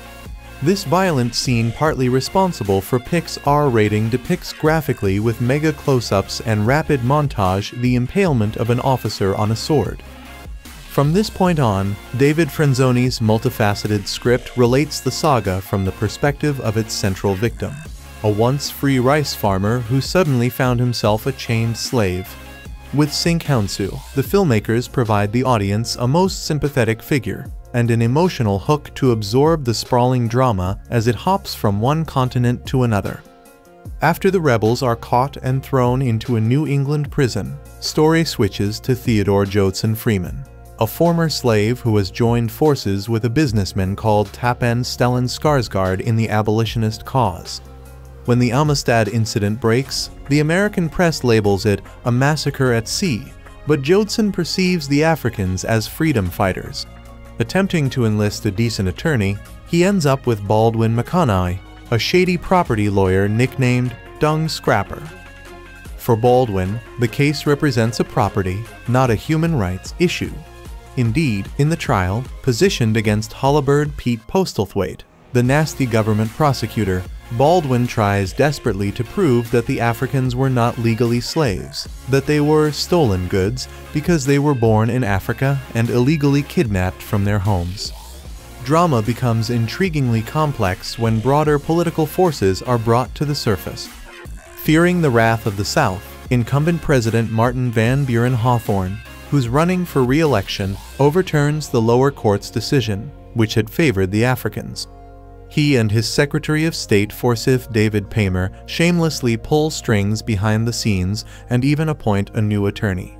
This violent scene, partly responsible for Pieh's R rating, depicts graphically with mega close-ups and rapid montage the impalement of an officer on a sword. From this point on, David Franzoni's multifaceted script relates the saga from the perspective of its central victim, a once-free rice farmer who suddenly found himself a chained slave. With Djimon Hounsou, the filmmakers provide the audience a most sympathetic figure and an emotional hook to absorb the sprawling drama as it hops from one continent to another. After the rebels are caught and thrown into a New England prison, story switches to Theodore Joadson Freeman, a former slave who has joined forces with a businessman called Tappan Stellan Skarsgård in the abolitionist cause. When the Amistad incident breaks, the American press labels it a massacre at sea, but Joadson perceives the Africans as freedom fighters. Attempting to enlist a decent attorney, he ends up with Baldwin McConaughey, a shady property lawyer nicknamed Dung Scrapper. For Baldwin, the case represents a property, not a human rights issue. Indeed, in the trial, positioned against Holabird Pete Postlethwaite, the nasty government prosecutor, Baldwin tries desperately to prove that the Africans were not legally slaves, that they were stolen goods because they were born in Africa and illegally kidnapped from their homes. Drama becomes intriguingly complex when broader political forces are brought to the surface. Fearing the wrath of the South, incumbent President Martin Van Buren Hawthorne, who's running for re-election, overturns the lower court's decision, which had favored the Africans. He and his Secretary of State Forsyth David Paymer shamelessly pull strings behind the scenes and even appoint a new attorney.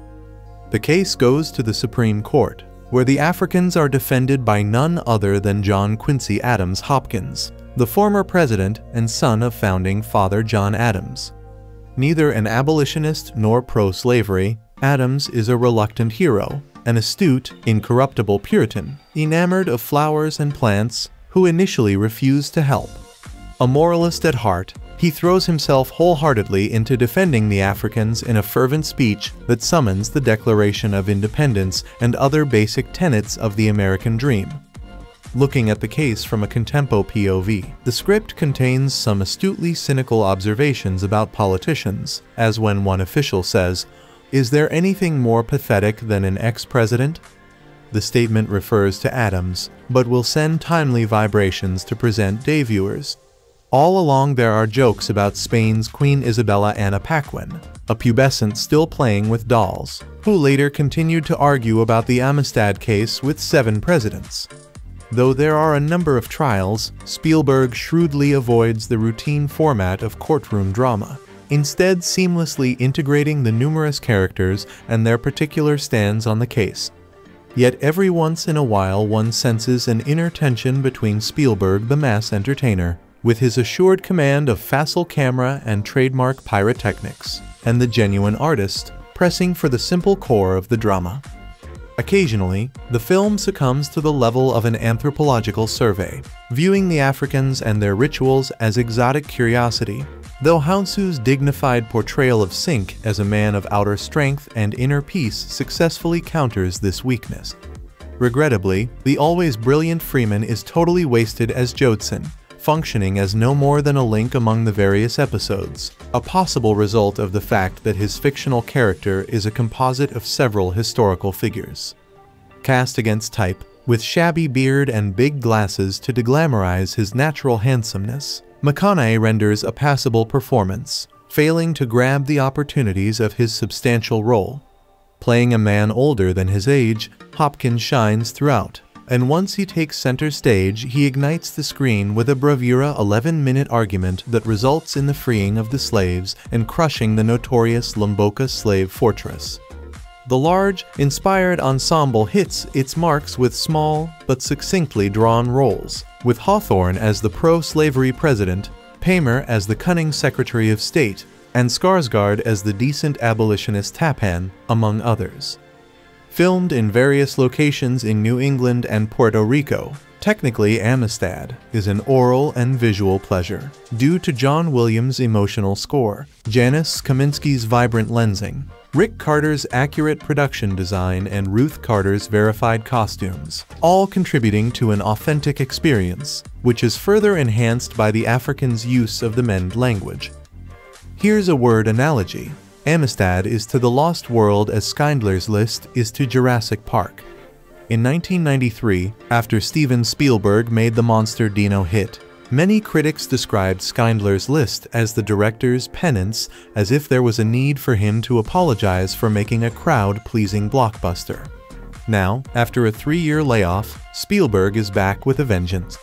The case goes to the Supreme Court, where the Africans are defended by none other than John Quincy Adams Hopkins, the former president and son of founding father John Adams. Neither an abolitionist nor pro-slavery, Adams is a reluctant hero, an astute, incorruptible Puritan, enamored of flowers and plants, who initially refused to help. A moralist at heart, he throws himself wholeheartedly into defending the Africans in a fervent speech that summons the Declaration of Independence and other basic tenets of the American dream. Looking at the case from a contempo P O V, the script contains some astutely cynical observations about politicians, as when one official says, "Is there anything more pathetic than an ex-president?" The statement refers to Adams, but will send timely vibrations to present day viewers. All along there are jokes about Spain's Queen Isabella Anna Paquin, a pubescent still playing with dolls, who later continued to argue about the Amistad case with seven presidents. Though there are a number of trials, Spielberg shrewdly avoids the routine format of courtroom drama, instead seamlessly integrating the numerous characters and their particular stands on the case. Yet every once in a while one senses an inner tension between Spielberg the mass entertainer, with his assured command of facile camera and trademark pyrotechnics, and the genuine artist, pressing for the simple core of the drama. Occasionally, the film succumbs to the level of an anthropological survey, viewing the Africans and their rituals as exotic curiosity, though Hounsou's dignified portrayal of Sink as a man of outer strength and inner peace successfully counters this weakness. Regrettably, the always brilliant Freeman is totally wasted as Joadson, functioning as no more than a link among the various episodes, a possible result of the fact that his fictional character is a composite of several historical figures. Cast against type, with shabby beard and big glasses to deglamorize his natural handsomeness, McConaughey renders a passable performance, failing to grab the opportunities of his substantial role. Playing a man older than his age, Hopkins shines throughout, and once he takes center stage, he ignites the screen with a bravura eleven-minute argument that results in the freeing of the slaves and crushing the notorious Lomboko slave fortress. The large, inspired ensemble hits its marks with small, but succinctly drawn roles, with Hawthorne as the pro-slavery president, Paymer as the cunning Secretary of State, and Skarsgård as the decent abolitionist Tappan, among others. Filmed in various locations in New England and Puerto Rico, technically Amistad is an oral and visual pleasure, due to John Williams' emotional score, Janusz Kaminski's vibrant lensing, Rick Carter's accurate production design, and Ruth Carter's verified costumes, all contributing to an authentic experience, which is further enhanced by the Africans' use of the Mende language. Here's a word analogy. Amistad is to the Lost World as Schindler's List is to Jurassic Park. In nineteen ninety-three, after Steven Spielberg made the monster Dino hit, many critics described Schindler's List as the director's penance, as if there was a need for him to apologize for making a crowd-pleasing blockbuster. Now, after a three-year layoff, Spielberg is back with a vengeance.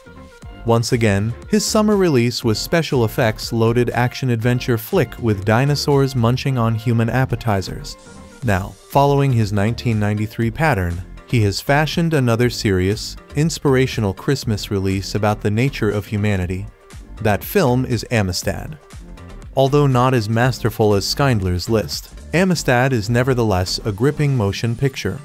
Once again, his summer release was special effects-loaded action-adventure flick with dinosaurs munching on human appetizers. Now, following his nineteen ninety-three pattern, he has fashioned another serious, inspirational Christmas release about the nature of humanity. That film is Amistad. Although not as masterful as Schindler's List, Amistad is nevertheless a gripping motion picture.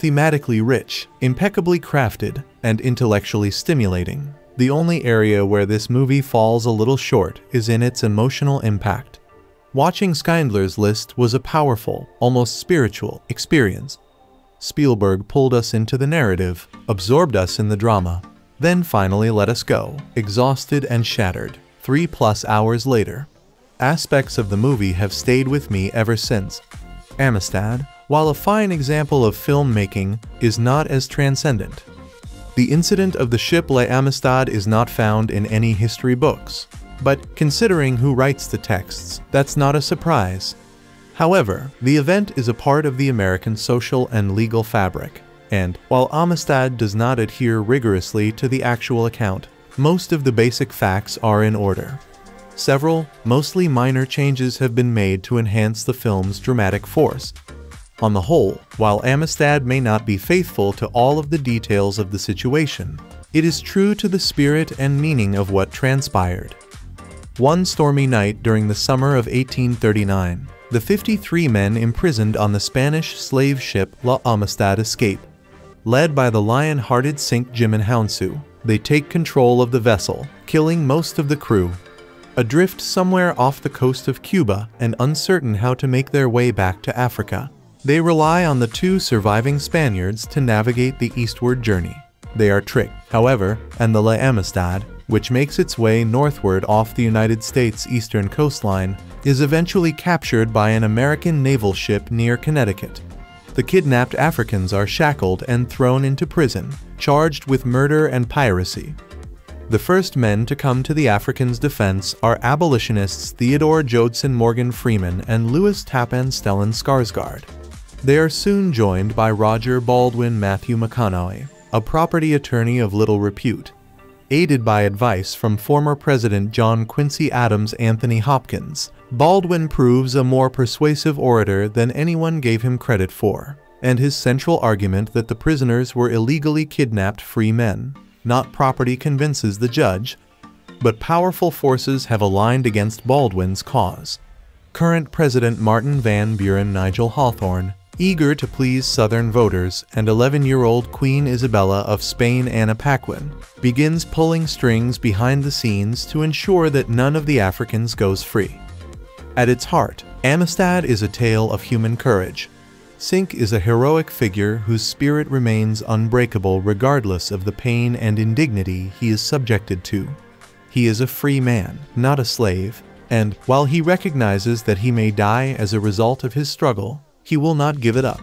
Thematically rich, impeccably crafted, and intellectually stimulating, the only area where this movie falls a little short is in its emotional impact. Watching Schindler's List was a powerful, almost spiritual, experience. Spielberg pulled us into the narrative, absorbed us in the drama, then finally let us go, exhausted and shattered, three plus hours later. Aspects of the movie have stayed with me ever since. Amistad, while a fine example of filmmaking, is not as transcendent. The incident of the ship La Amistad is not found in any history books. But considering who writes the texts, that's not a surprise. However, the event is a part of the American social and legal fabric, and, while Amistad does not adhere rigorously to the actual account, most of the basic facts are in order. Several, mostly minor changes have been made to enhance the film's dramatic force. On the whole, while Amistad may not be faithful to all of the details of the situation, it is true to the spirit and meaning of what transpired. One stormy night during the summer of eighteen thirty-nine, the fifty-three men imprisoned on the Spanish slave ship La Amistad escape. Led by the lion-hearted Saint Djimon Hounsou, they take control of the vessel, killing most of the crew. Adrift somewhere off the coast of Cuba and uncertain how to make their way back to Africa, they rely on the two surviving Spaniards to navigate the eastward journey. They are tricked, however, and the La Amistad, which makes its way northward off the United States' eastern coastline, is eventually captured by an American naval ship near Connecticut. The kidnapped Africans are shackled and thrown into prison, charged with murder and piracy. The first men to come to the Africans' defense are abolitionists Theodore Joadson, Morgan Freeman, and Lewis Tappan, Stellan Skarsgård. They are soon joined by Roger Baldwin, Matthew McConaughey, a property attorney of little repute. Aided by advice from former President John Quincy Adams, Anthony Hopkins, Baldwin proves a more persuasive orator than anyone gave him credit for, and his central argument that the prisoners were illegally kidnapped free men, not property, convinces the judge, but powerful forces have aligned against Baldwin's cause. Current President Martin Van Buren, Nigel Hawthorne, eager to please Southern voters, and eleven-year-old Queen Isabella of Spain, Anna Paquin, begins pulling strings behind the scenes to ensure that none of the Africans goes free. At its heart, Amistad is a tale of human courage. Sink is a heroic figure whose spirit remains unbreakable regardless of the pain and indignity he is subjected to. He is a free man, not a slave, and, while he recognizes that he may die as a result of his struggle, he will not give it up.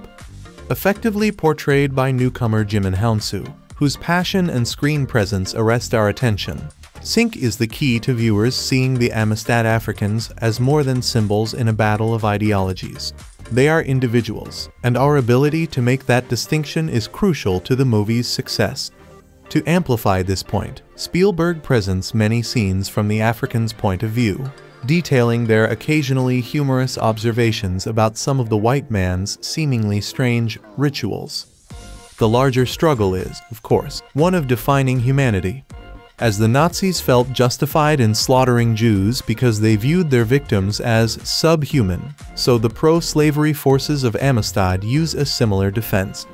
Effectively portrayed by newcomer Djimon Hounsou, whose passion and screen presence arrest our attention, Sink is the key to viewers seeing the Amistad Africans as more than symbols in a battle of ideologies. They are individuals, and our ability to make that distinction is crucial to the movie's success. To amplify this point, Spielberg presents many scenes from the Africans' point of view, detailing their occasionally humorous observations about some of the white man's seemingly strange rituals. The larger struggle is, of course, one of defining humanity. As the Nazis felt justified in slaughtering Jews because they viewed their victims as subhuman, so the pro-slavery forces of Amistad use a similar defense.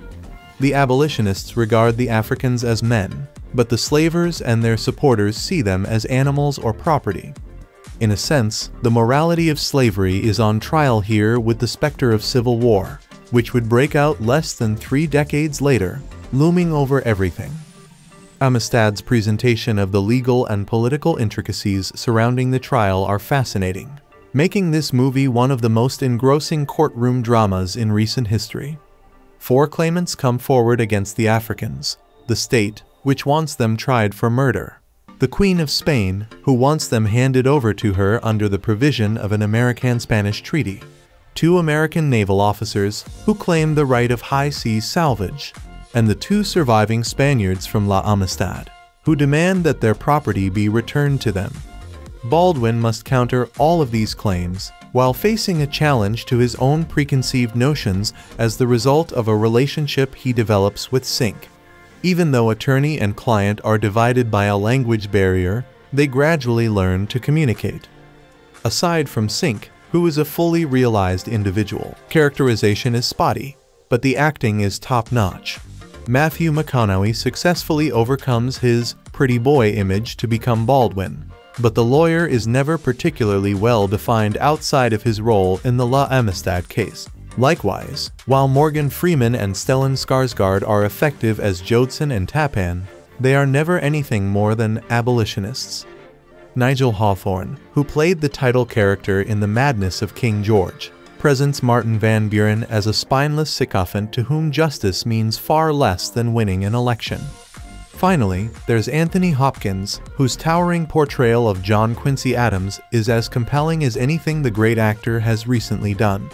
The abolitionists regard the Africans as men, but the slavers and their supporters see them as animals or property. In a sense, the morality of slavery is on trial here with the specter of civil war, which would break out less than three decades later, looming over everything. Amistad's presentation of the legal and political intricacies surrounding the trial are fascinating, making this movie one of the most engrossing courtroom dramas in recent history. Four claimants come forward against the Africans: the state, which wants them tried for murder; the Queen of Spain, who wants them handed over to her under the provision of an American-Spanish treaty; two American naval officers, who claim the right of high seas salvage; and the two surviving Spaniards from La Amistad, who demand that their property be returned to them. Baldwin must counter all of these claims, while facing a challenge to his own preconceived notions as the result of a relationship he develops with Sink. Even though attorney and client are divided by a language barrier, they gradually learn to communicate. Aside from Sink, who is a fully realized individual, characterization is spotty, but the acting is top-notch. Matthew McConaughey successfully overcomes his pretty boy image to become Baldwin, but the lawyer is never particularly well-defined outside of his role in the La Amistad case. Likewise, while Morgan Freeman and Stellan Skarsgård are effective as Joadson and Tappan, they are never anything more than abolitionists. Nigel Hawthorne, who played the title character in The Madness of King George, presents Martin Van Buren as a spineless sycophant to whom justice means far less than winning an election. Finally, there's Anthony Hopkins, whose towering portrayal of John Quincy Adams is as compelling as anything the great actor has recently done.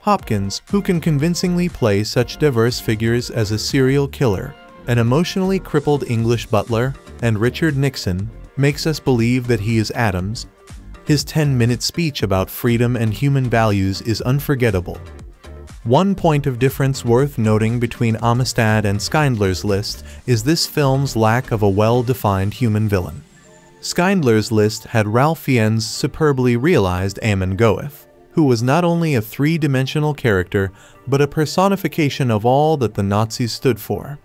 Hopkins, who can convincingly play such diverse figures as a serial killer, an emotionally crippled English butler, and Richard Nixon, makes us believe that he is Adams. His ten-minute speech about freedom and human values is unforgettable. One point of difference worth noting between Amistad and Schindler's List is this film's lack of a well-defined human villain. Schindler's List had Ralph Fiennes' superbly realized Amon Goeth, who was not only a three-dimensional character, but a personification of all that the Nazis stood for.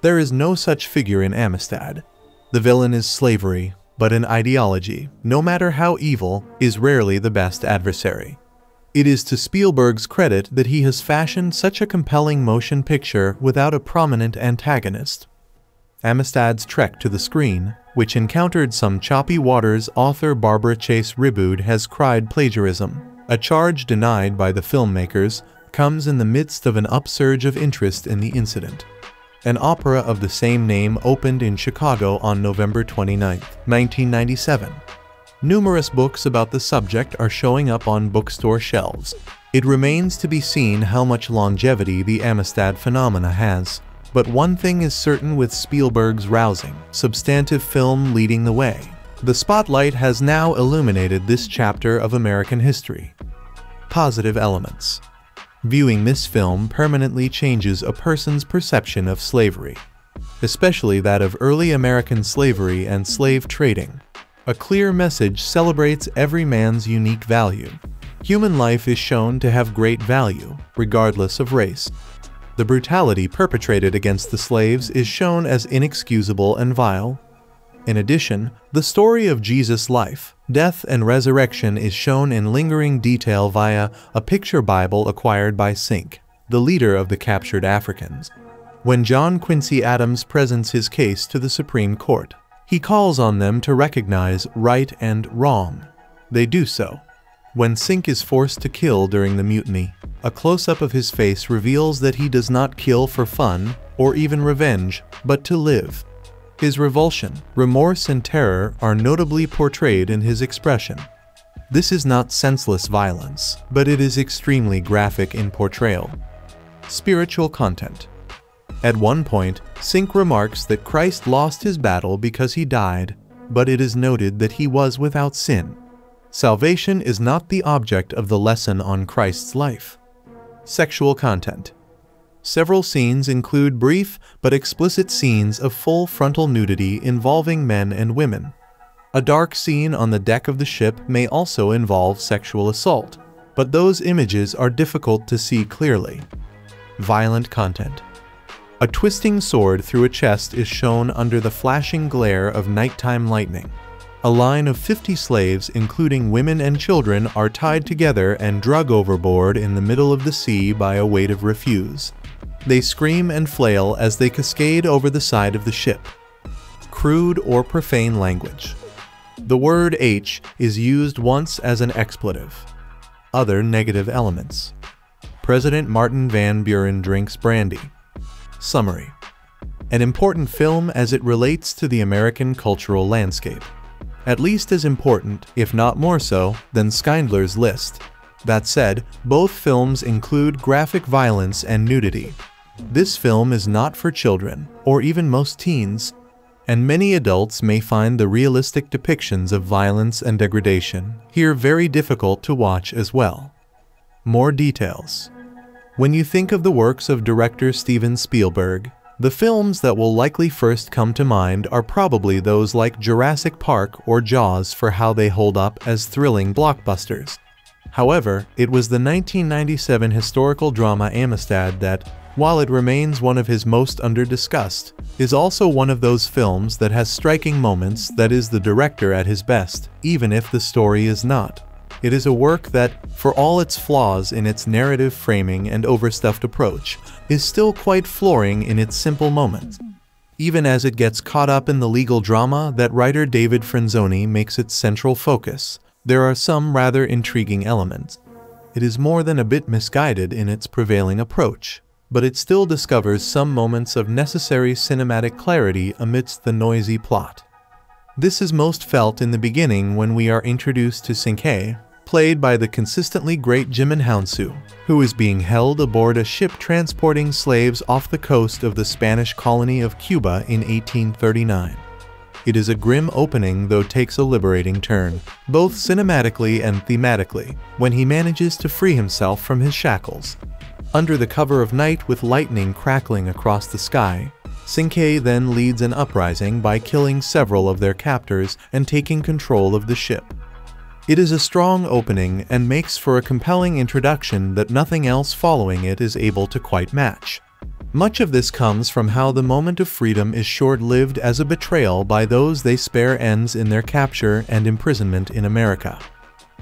There is no such figure in Amistad. The villain is slavery, but an ideology, no matter how evil, is rarely the best adversary. It is to Spielberg's credit that he has fashioned such a compelling motion picture without a prominent antagonist. Amistad's trek to the screen, which encountered some choppy waters, author Barbara Chase Riboud has cried plagiarism, a charge denied by the filmmakers, comes in the midst of an upsurge of interest in the incident. An opera of the same name opened in Chicago on November twenty-ninth, nineteen ninety-seven. Numerous books about the subject are showing up on bookstore shelves. It remains to be seen how much longevity the Amistad phenomena has, but one thing is certain with Spielberg's rousing, substantive film leading the way. The spotlight has now illuminated this chapter of American history. Positive elements. Viewing this film permanently changes a person's perception of slavery, especially that of early American slavery and slave trading. A clear message celebrates every man's unique value. Human life is shown to have great value, regardless of race. The brutality perpetrated against the slaves is shown as inexcusable and vile. In addition, the story of Jesus' life, death, and resurrection is shown in lingering detail via a picture Bible acquired by Sink, the leader of the captured Africans. When John Quincy Adams presents his case to the Supreme Court, he calls on them to recognize right and wrong. They do so. When Sink is forced to kill during the mutiny, a close-up of his face reveals that he does not kill for fun or even revenge, but to live. His revulsion, remorse, and terror are notably portrayed in his expression. This is not senseless violence, but it is extremely graphic in portrayal. Spiritual content. At one point, Sink remarks that Christ lost his battle because he died, but it is noted that he was without sin. Salvation is not the object of the lesson on Christ's life. Sexual content. Several scenes include brief but explicit scenes of full frontal nudity involving men and women. A dark scene on the deck of the ship may also involve sexual assault, but those images are difficult to see clearly. Violent content. A twisting sword through a chest is shown under the flashing glare of nighttime lightning. A line of fifty slaves, including women and children, are tied together and dragged overboard in the middle of the sea by a weight of refuse. They scream and flail as they cascade over the side of the ship. Crude or profane language. The word H is used once as an expletive. Other negative elements. President Martin Van Buren drinks brandy. Summary. An important film as it relates to the American cultural landscape. At least as important, if not more so, than Schindler's List. That said, both films include graphic violence and nudity. This film is not for children, or even most teens. and many adults may find the realistic depictions of violence and degradation here very difficult to watch as well. More details. When you think of the works of director Steven Spielberg, the films that will likely first come to mind are probably those like Jurassic Park or Jaws for how they hold up as thrilling blockbusters. However, it was the nineteen ninety-seven historical drama Amistad that, while it remains one of his most under-discussed, is also one of those films that has striking moments that is the director at his best, even if the story is not. It is a work that, for all its flaws in its narrative framing and overstuffed approach, is still quite flooring in its simple moments, even as it gets caught up in the legal drama that writer David Franzoni makes its central focus. There are some rather intriguing elements. It is more than a bit misguided in its prevailing approach, but it still discovers some moments of necessary cinematic clarity amidst the noisy plot. This is most felt in the beginning when we are introduced to Sengbe, played by the consistently great Djimon Hounsou, who is being held aboard a ship transporting slaves off the coast of the Spanish colony of Cuba in eighteen thirty-nine. It is a grim opening, though takes a liberating turn, both cinematically and thematically, when he manages to free himself from his shackles. Under the cover of night with lightning crackling across the sky, Sengbe then leads an uprising by killing several of their captors and taking control of the ship. It is a strong opening and makes for a compelling introduction that nothing else following it is able to quite match. Much of this comes from how the moment of freedom is short-lived as a betrayal by those they spare ends in their capture and imprisonment in America.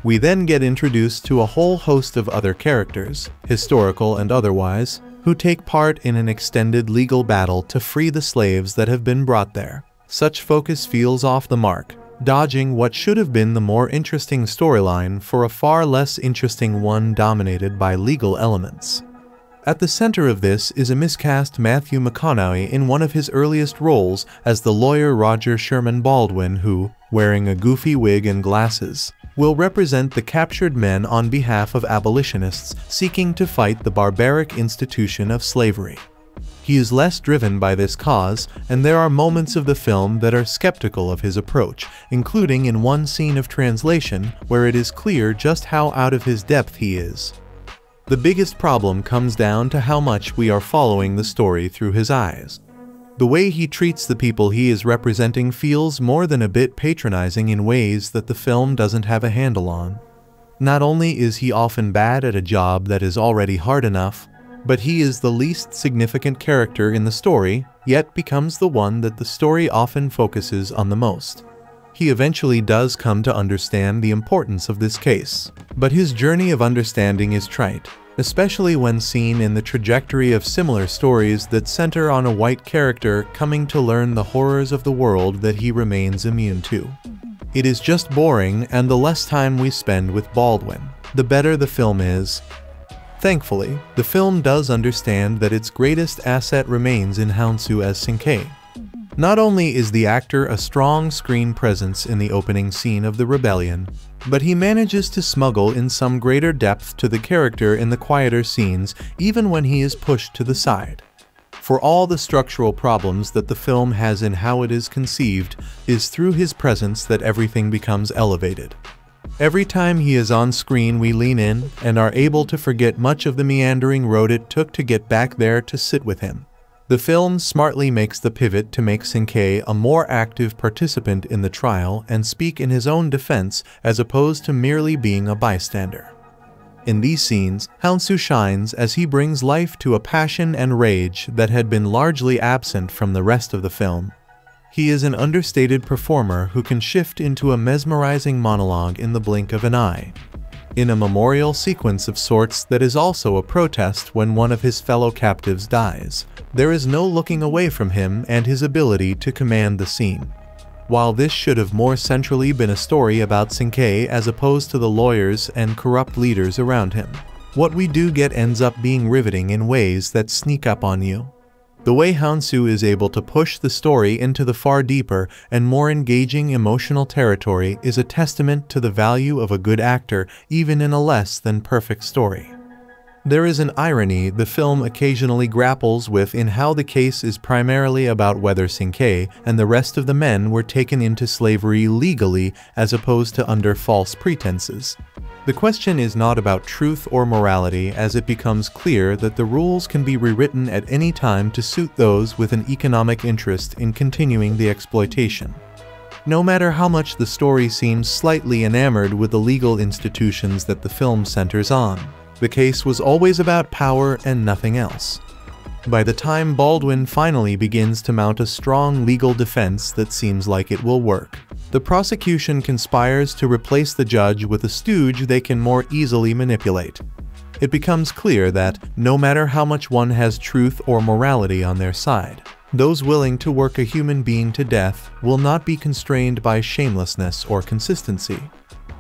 We then get introduced to a whole host of other characters, historical and otherwise, who take part in an extended legal battle to free the slaves that have been brought there. Such focus feels off the mark, dodging what should have been the more interesting storyline for a far less interesting one dominated by legal elements. At the center of this is a miscast Matthew McConaughey in one of his earliest roles as the lawyer Roger Sherman Baldwin who, wearing a goofy wig and glasses, will represent the captured men on behalf of abolitionists seeking to fight the barbaric institution of slavery. He is less driven by this cause, and there are moments of the film that are skeptical of his approach, including in one scene of translation where it is clear just how out of his depth he is. The biggest problem comes down to how much we are following the story through his eyes. The way he treats the people he is representing feels more than a bit patronizing in ways that the film doesn't have a handle on. Not only is he often bad at a job that is already hard enough, but he is the least significant character in the story, yet becomes the one that the story often focuses on the most. He eventually does come to understand the importance of this case, but his journey of understanding is trite, especially when seen in the trajectory of similar stories that center on a white character coming to learn the horrors of the world that he remains immune to. It is just boring, and the less time we spend with Baldwin, the better the film is. Thankfully, the film does understand that its greatest asset remains in Hounsou as Sengbe. Not only is the actor a strong screen presence in the opening scene of the rebellion, but he manages to smuggle in some greater depth to the character in the quieter scenes even when he is pushed to the side. For all the structural problems that the film has in how it is conceived, it is through his presence that everything becomes elevated. Every time he is on screen we lean in and are able to forget much of the meandering road it took to get back there to sit with him. The film smartly makes the pivot to make Sengbe a more active participant in the trial and speak in his own defense as opposed to merely being a bystander. In these scenes, Hounsou shines as he brings life to a passion and rage that had been largely absent from the rest of the film. He is an understated performer who can shift into a mesmerizing monologue in the blink of an eye, in a memorial sequence of sorts that is also a protest when one of his fellow captives dies. There is no looking away from him and his ability to command the scene. While this should have more centrally been a story about Sengbe as opposed to the lawyers and corrupt leaders around him, what we do get ends up being riveting in ways that sneak up on you. The way Hounsou is able to push the story into the far deeper and more engaging emotional territory is a testament to the value of a good actor even in a less than perfect story. There is an irony the film occasionally grapples with in how the case is primarily about whether Sengbe and the rest of the men were taken into slavery legally as opposed to under false pretenses. The question is not about truth or morality, as it becomes clear that the rules can be rewritten at any time to suit those with an economic interest in continuing the exploitation. No matter how much the story seems slightly enamored with the legal institutions that the film centers on, the case was always about power and nothing else. By the time Baldwin finally begins to mount a strong legal defense that seems like it will work, the prosecution conspires to replace the judge with a stooge they can more easily manipulate. It becomes clear that, no matter how much one has truth or morality on their side, those willing to work a human being to death will not be constrained by shamelessness or consistency.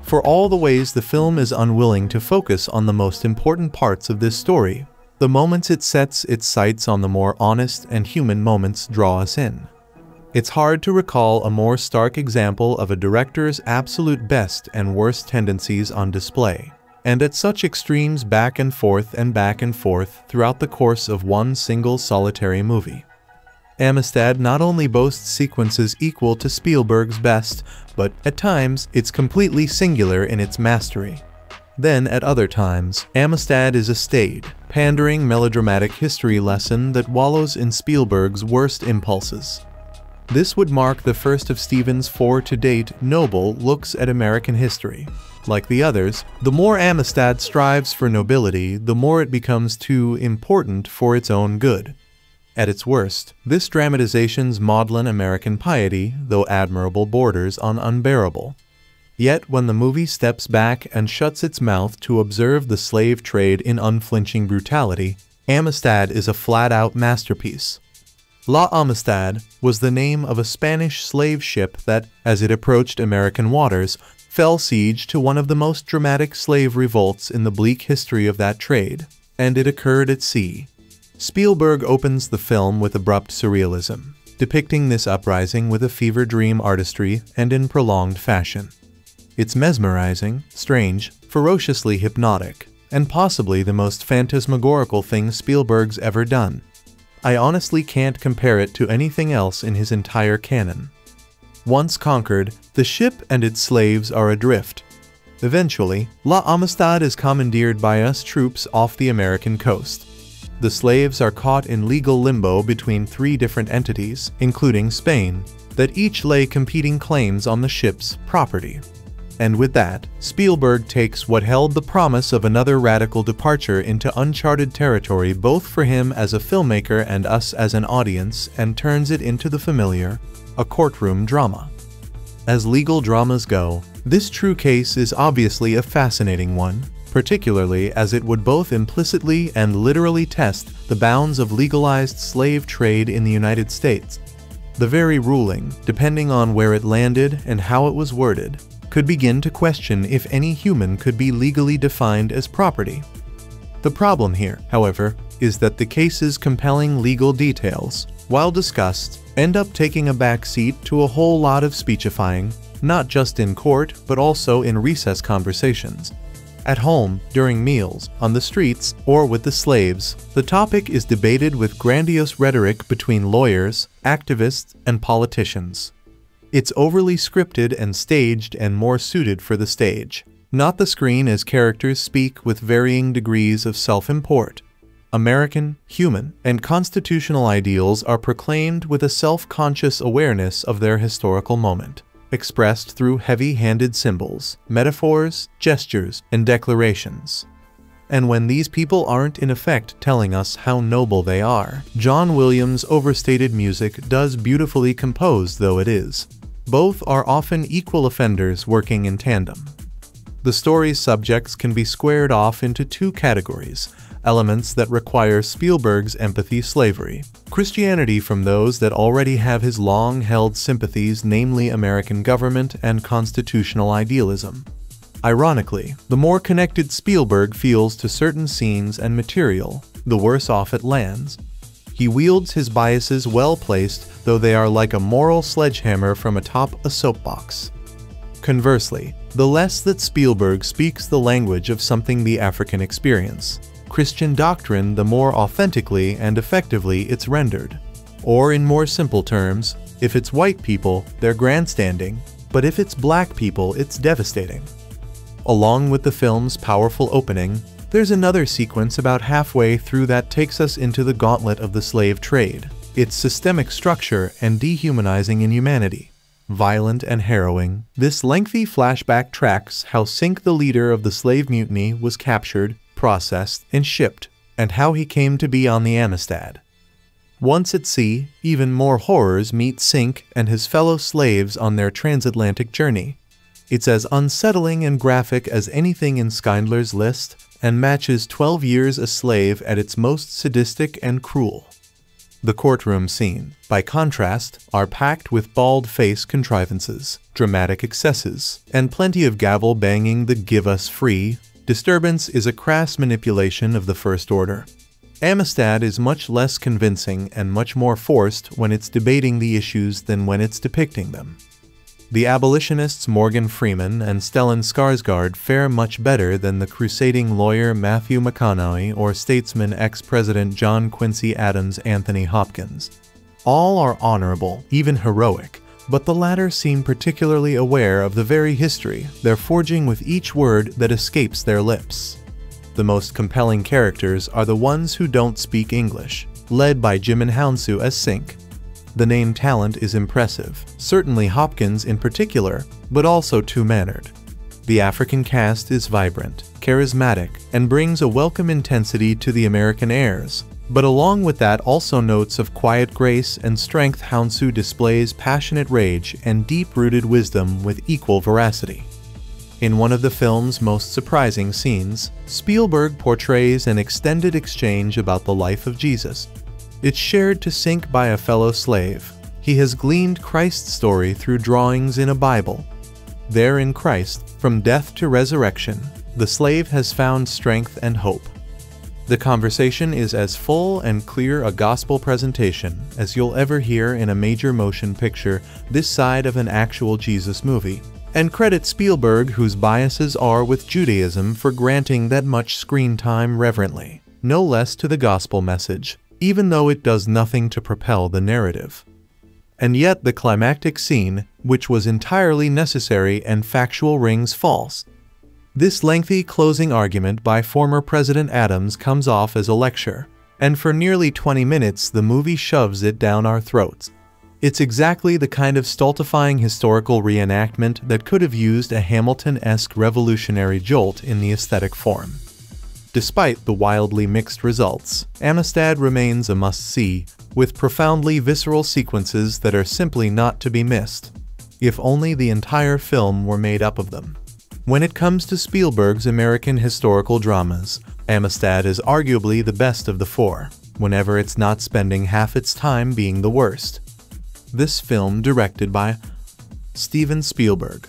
For all the ways the film is unwilling to focus on the most important parts of this story, the moments it sets its sights on the more honest and human moments draw us in. It's hard to recall a more stark example of a director's absolute best and worst tendencies on display, and at such extremes back and forth and back and forth throughout the course of one single solitary movie. Amistad not only boasts sequences equal to Spielberg's best, but, at times, it's completely singular in its mastery. Then, at other times, Amistad is a staid, pandering melodramatic history lesson that wallows in Spielberg's worst impulses. This would mark the first of Steven's four to-date noble looks at American history. Like the others, the more Amistad strives for nobility, the more it becomes too important for its own good. At its worst, this dramatization's maudlin American piety, though admirable, borders on unbearable. Yet when the movie steps back and shuts its mouth to observe the slave trade in unflinching brutality, Amistad is a flat-out masterpiece. La Amistad was the name of a Spanish slave ship that, as it approached American waters, fell siege to one of the most dramatic slave revolts in the bleak history of that trade, and it occurred at sea. Spielberg opens the film with abrupt surrealism, depicting this uprising with a fever dream artistry and in prolonged fashion. It's mesmerizing, strange, ferociously hypnotic, and possibly the most phantasmagorical thing Spielberg's ever done. I honestly can't compare it to anything else in his entire canon. Once conquered, the ship and its slaves are adrift. Eventually, La Amistad is commandeered by U S troops off the American coast. The slaves are caught in legal limbo between three different entities, including Spain, that each lay competing claims on the ship's property. And with that, Spielberg takes what held the promise of another radical departure into uncharted territory both for him as a filmmaker and us as an audience, and turns it into the familiar, a courtroom drama. As legal dramas go, this true case is obviously a fascinating one, particularly as it would both implicitly and literally test the bounds of legalized slave trade in the United States. The very ruling, depending on where it landed and how it was worded, could begin to question if any human could be legally defined as property. The problem here, however, is that the case's compelling legal details, while discussed, end up taking a back seat to a whole lot of speechifying, not just in court but also in recess conversations. At home, during meals, on the streets, or with the slaves, the topic is debated with grandiose rhetoric between lawyers, activists, and politicians. It's overly scripted and staged and more suited for the stage, not the screen, as characters speak with varying degrees of self-import. American, human, and constitutional ideals are proclaimed with a self-conscious awareness of their historical moment, expressed through heavy-handed symbols, metaphors, gestures, and declarations. And when these people aren't in effect telling us how noble they are, John Williams' overstated music does beautifully compose, though it is. Both are often equal offenders working in tandem. The story's subjects can be squared off into two categories: elements that require Spielberg's empathy, slavery, Christianity, from those that already have his long-held sympathies, namely American government and constitutional idealism. Ironically, the more connected Spielberg feels to certain scenes and material, the worse off it lands. He wields his biases well-placed, though they are like a moral sledgehammer from atop a soapbox. Conversely, the less that Spielberg speaks the language of something the African experience, Christian doctrine, the more authentically and effectively it's rendered. Or in more simple terms, if it's white people, they're grandstanding, but if it's black people, it's devastating. Along with the film's powerful opening, there's another sequence about halfway through that takes us into the gauntlet of the slave trade, its systemic structure and dehumanizing inhumanity. Violent and harrowing, this lengthy flashback tracks how Sink, the leader of the slave mutiny, was captured, processed, and shipped, and how he came to be on the Amistad. Once at sea, even more horrors meet Sink and his fellow slaves on their transatlantic journey. It's as unsettling and graphic as anything in Schindler's List, and matches twelve years a slave at its most sadistic and cruel. The courtroom scene, by contrast, are packed with bald-face contrivances, dramatic excesses, and plenty of gavel banging. The "give us free" disturbance is a crass manipulation of the First Order. Amistad is much less convincing and much more forced when it's debating the issues than when it's depicting them. The abolitionists Morgan Freeman and Stellan Skarsgård fare much better than the crusading lawyer Matthew McConaughey or statesman ex-president John Quincy Adams Anthony Hopkins. All are honorable, even heroic, but the latter seem particularly aware of the very history they're forging with each word that escapes their lips. The most compelling characters are the ones who don't speak English, led by Djimon Hounsou as Sink. The name talent is impressive, certainly Hopkins in particular, but also too-mannered. The African cast is vibrant, charismatic, and brings a welcome intensity to the American airs, but along with that also notes of quiet grace and strength. Hounsou displays passionate rage and deep-rooted wisdom with equal veracity. In one of the film's most surprising scenes, Spielberg portrays an extended exchange about the life of Jesus. It's shared to Sink by a fellow slave. He has gleaned Christ's story through drawings in a Bible. There in Christ, from death to resurrection, the slave has found strength and hope. The conversation is as full and clear a gospel presentation as you'll ever hear in a major motion picture this side of an actual Jesus movie, and credit Spielberg, whose biases are with Judaism, for granting that much screen time reverently, no less to the gospel message, even though it does nothing to propel the narrative. And yet the climactic scene, which was entirely necessary and factual, rings false. This lengthy closing argument by former President Adams comes off as a lecture, and for nearly twenty minutes the movie shoves it down our throats. It's exactly the kind of stultifying historical reenactment that could have used a Hamilton-esque revolutionary jolt in the aesthetic form. Despite the wildly mixed results, Amistad remains a must-see, with profoundly visceral sequences that are simply not to be missed, if only the entire film were made up of them. When it comes to Spielberg's American historical dramas, Amistad is arguably the best of the four, whenever it's not spending half its time being the worst. This film, directed by Steven Spielberg,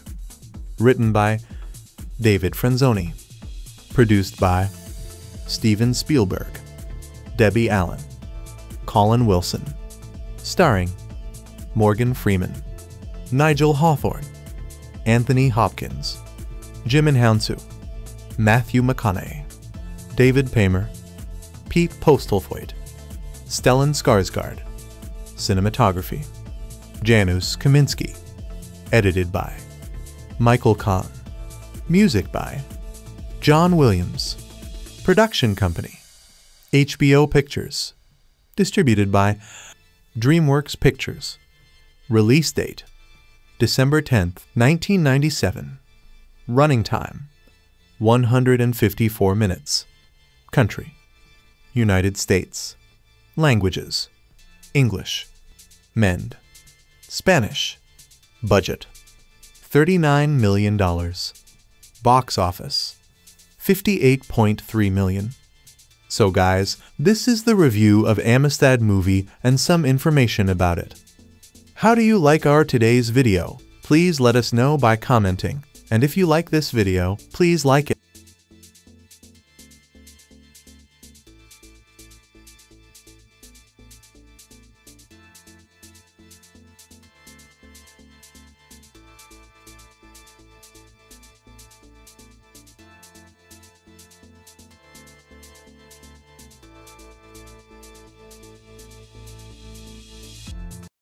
written by David Franzoni, produced by Steven Spielberg, Debbie Allen, Colin Wilson, starring Morgan Freeman, Nigel Hawthorne, Anthony Hopkins, Djimon Hounsou, Matthew McConaughey, David Paymer, Pete Postlethwaite, Stellan Skarsgård. Cinematography, Janusz Kaminski. Edited by Michael Kahn. Music by John Williams. Production company, H B O Pictures. Distributed by DreamWorks Pictures. Release date, December tenth, nineteen ninety-seven. Running time, one hundred fifty-four minutes. Country, United States. Languages, English. Mende, Spanish. Budget, thirty-nine million dollars. Box office, fifty-eight point three million dollars. So guys, this is the review of Amistad movie and some information about it. How do you like our today's video? Please let us know by commenting. And if you like this video, please like it.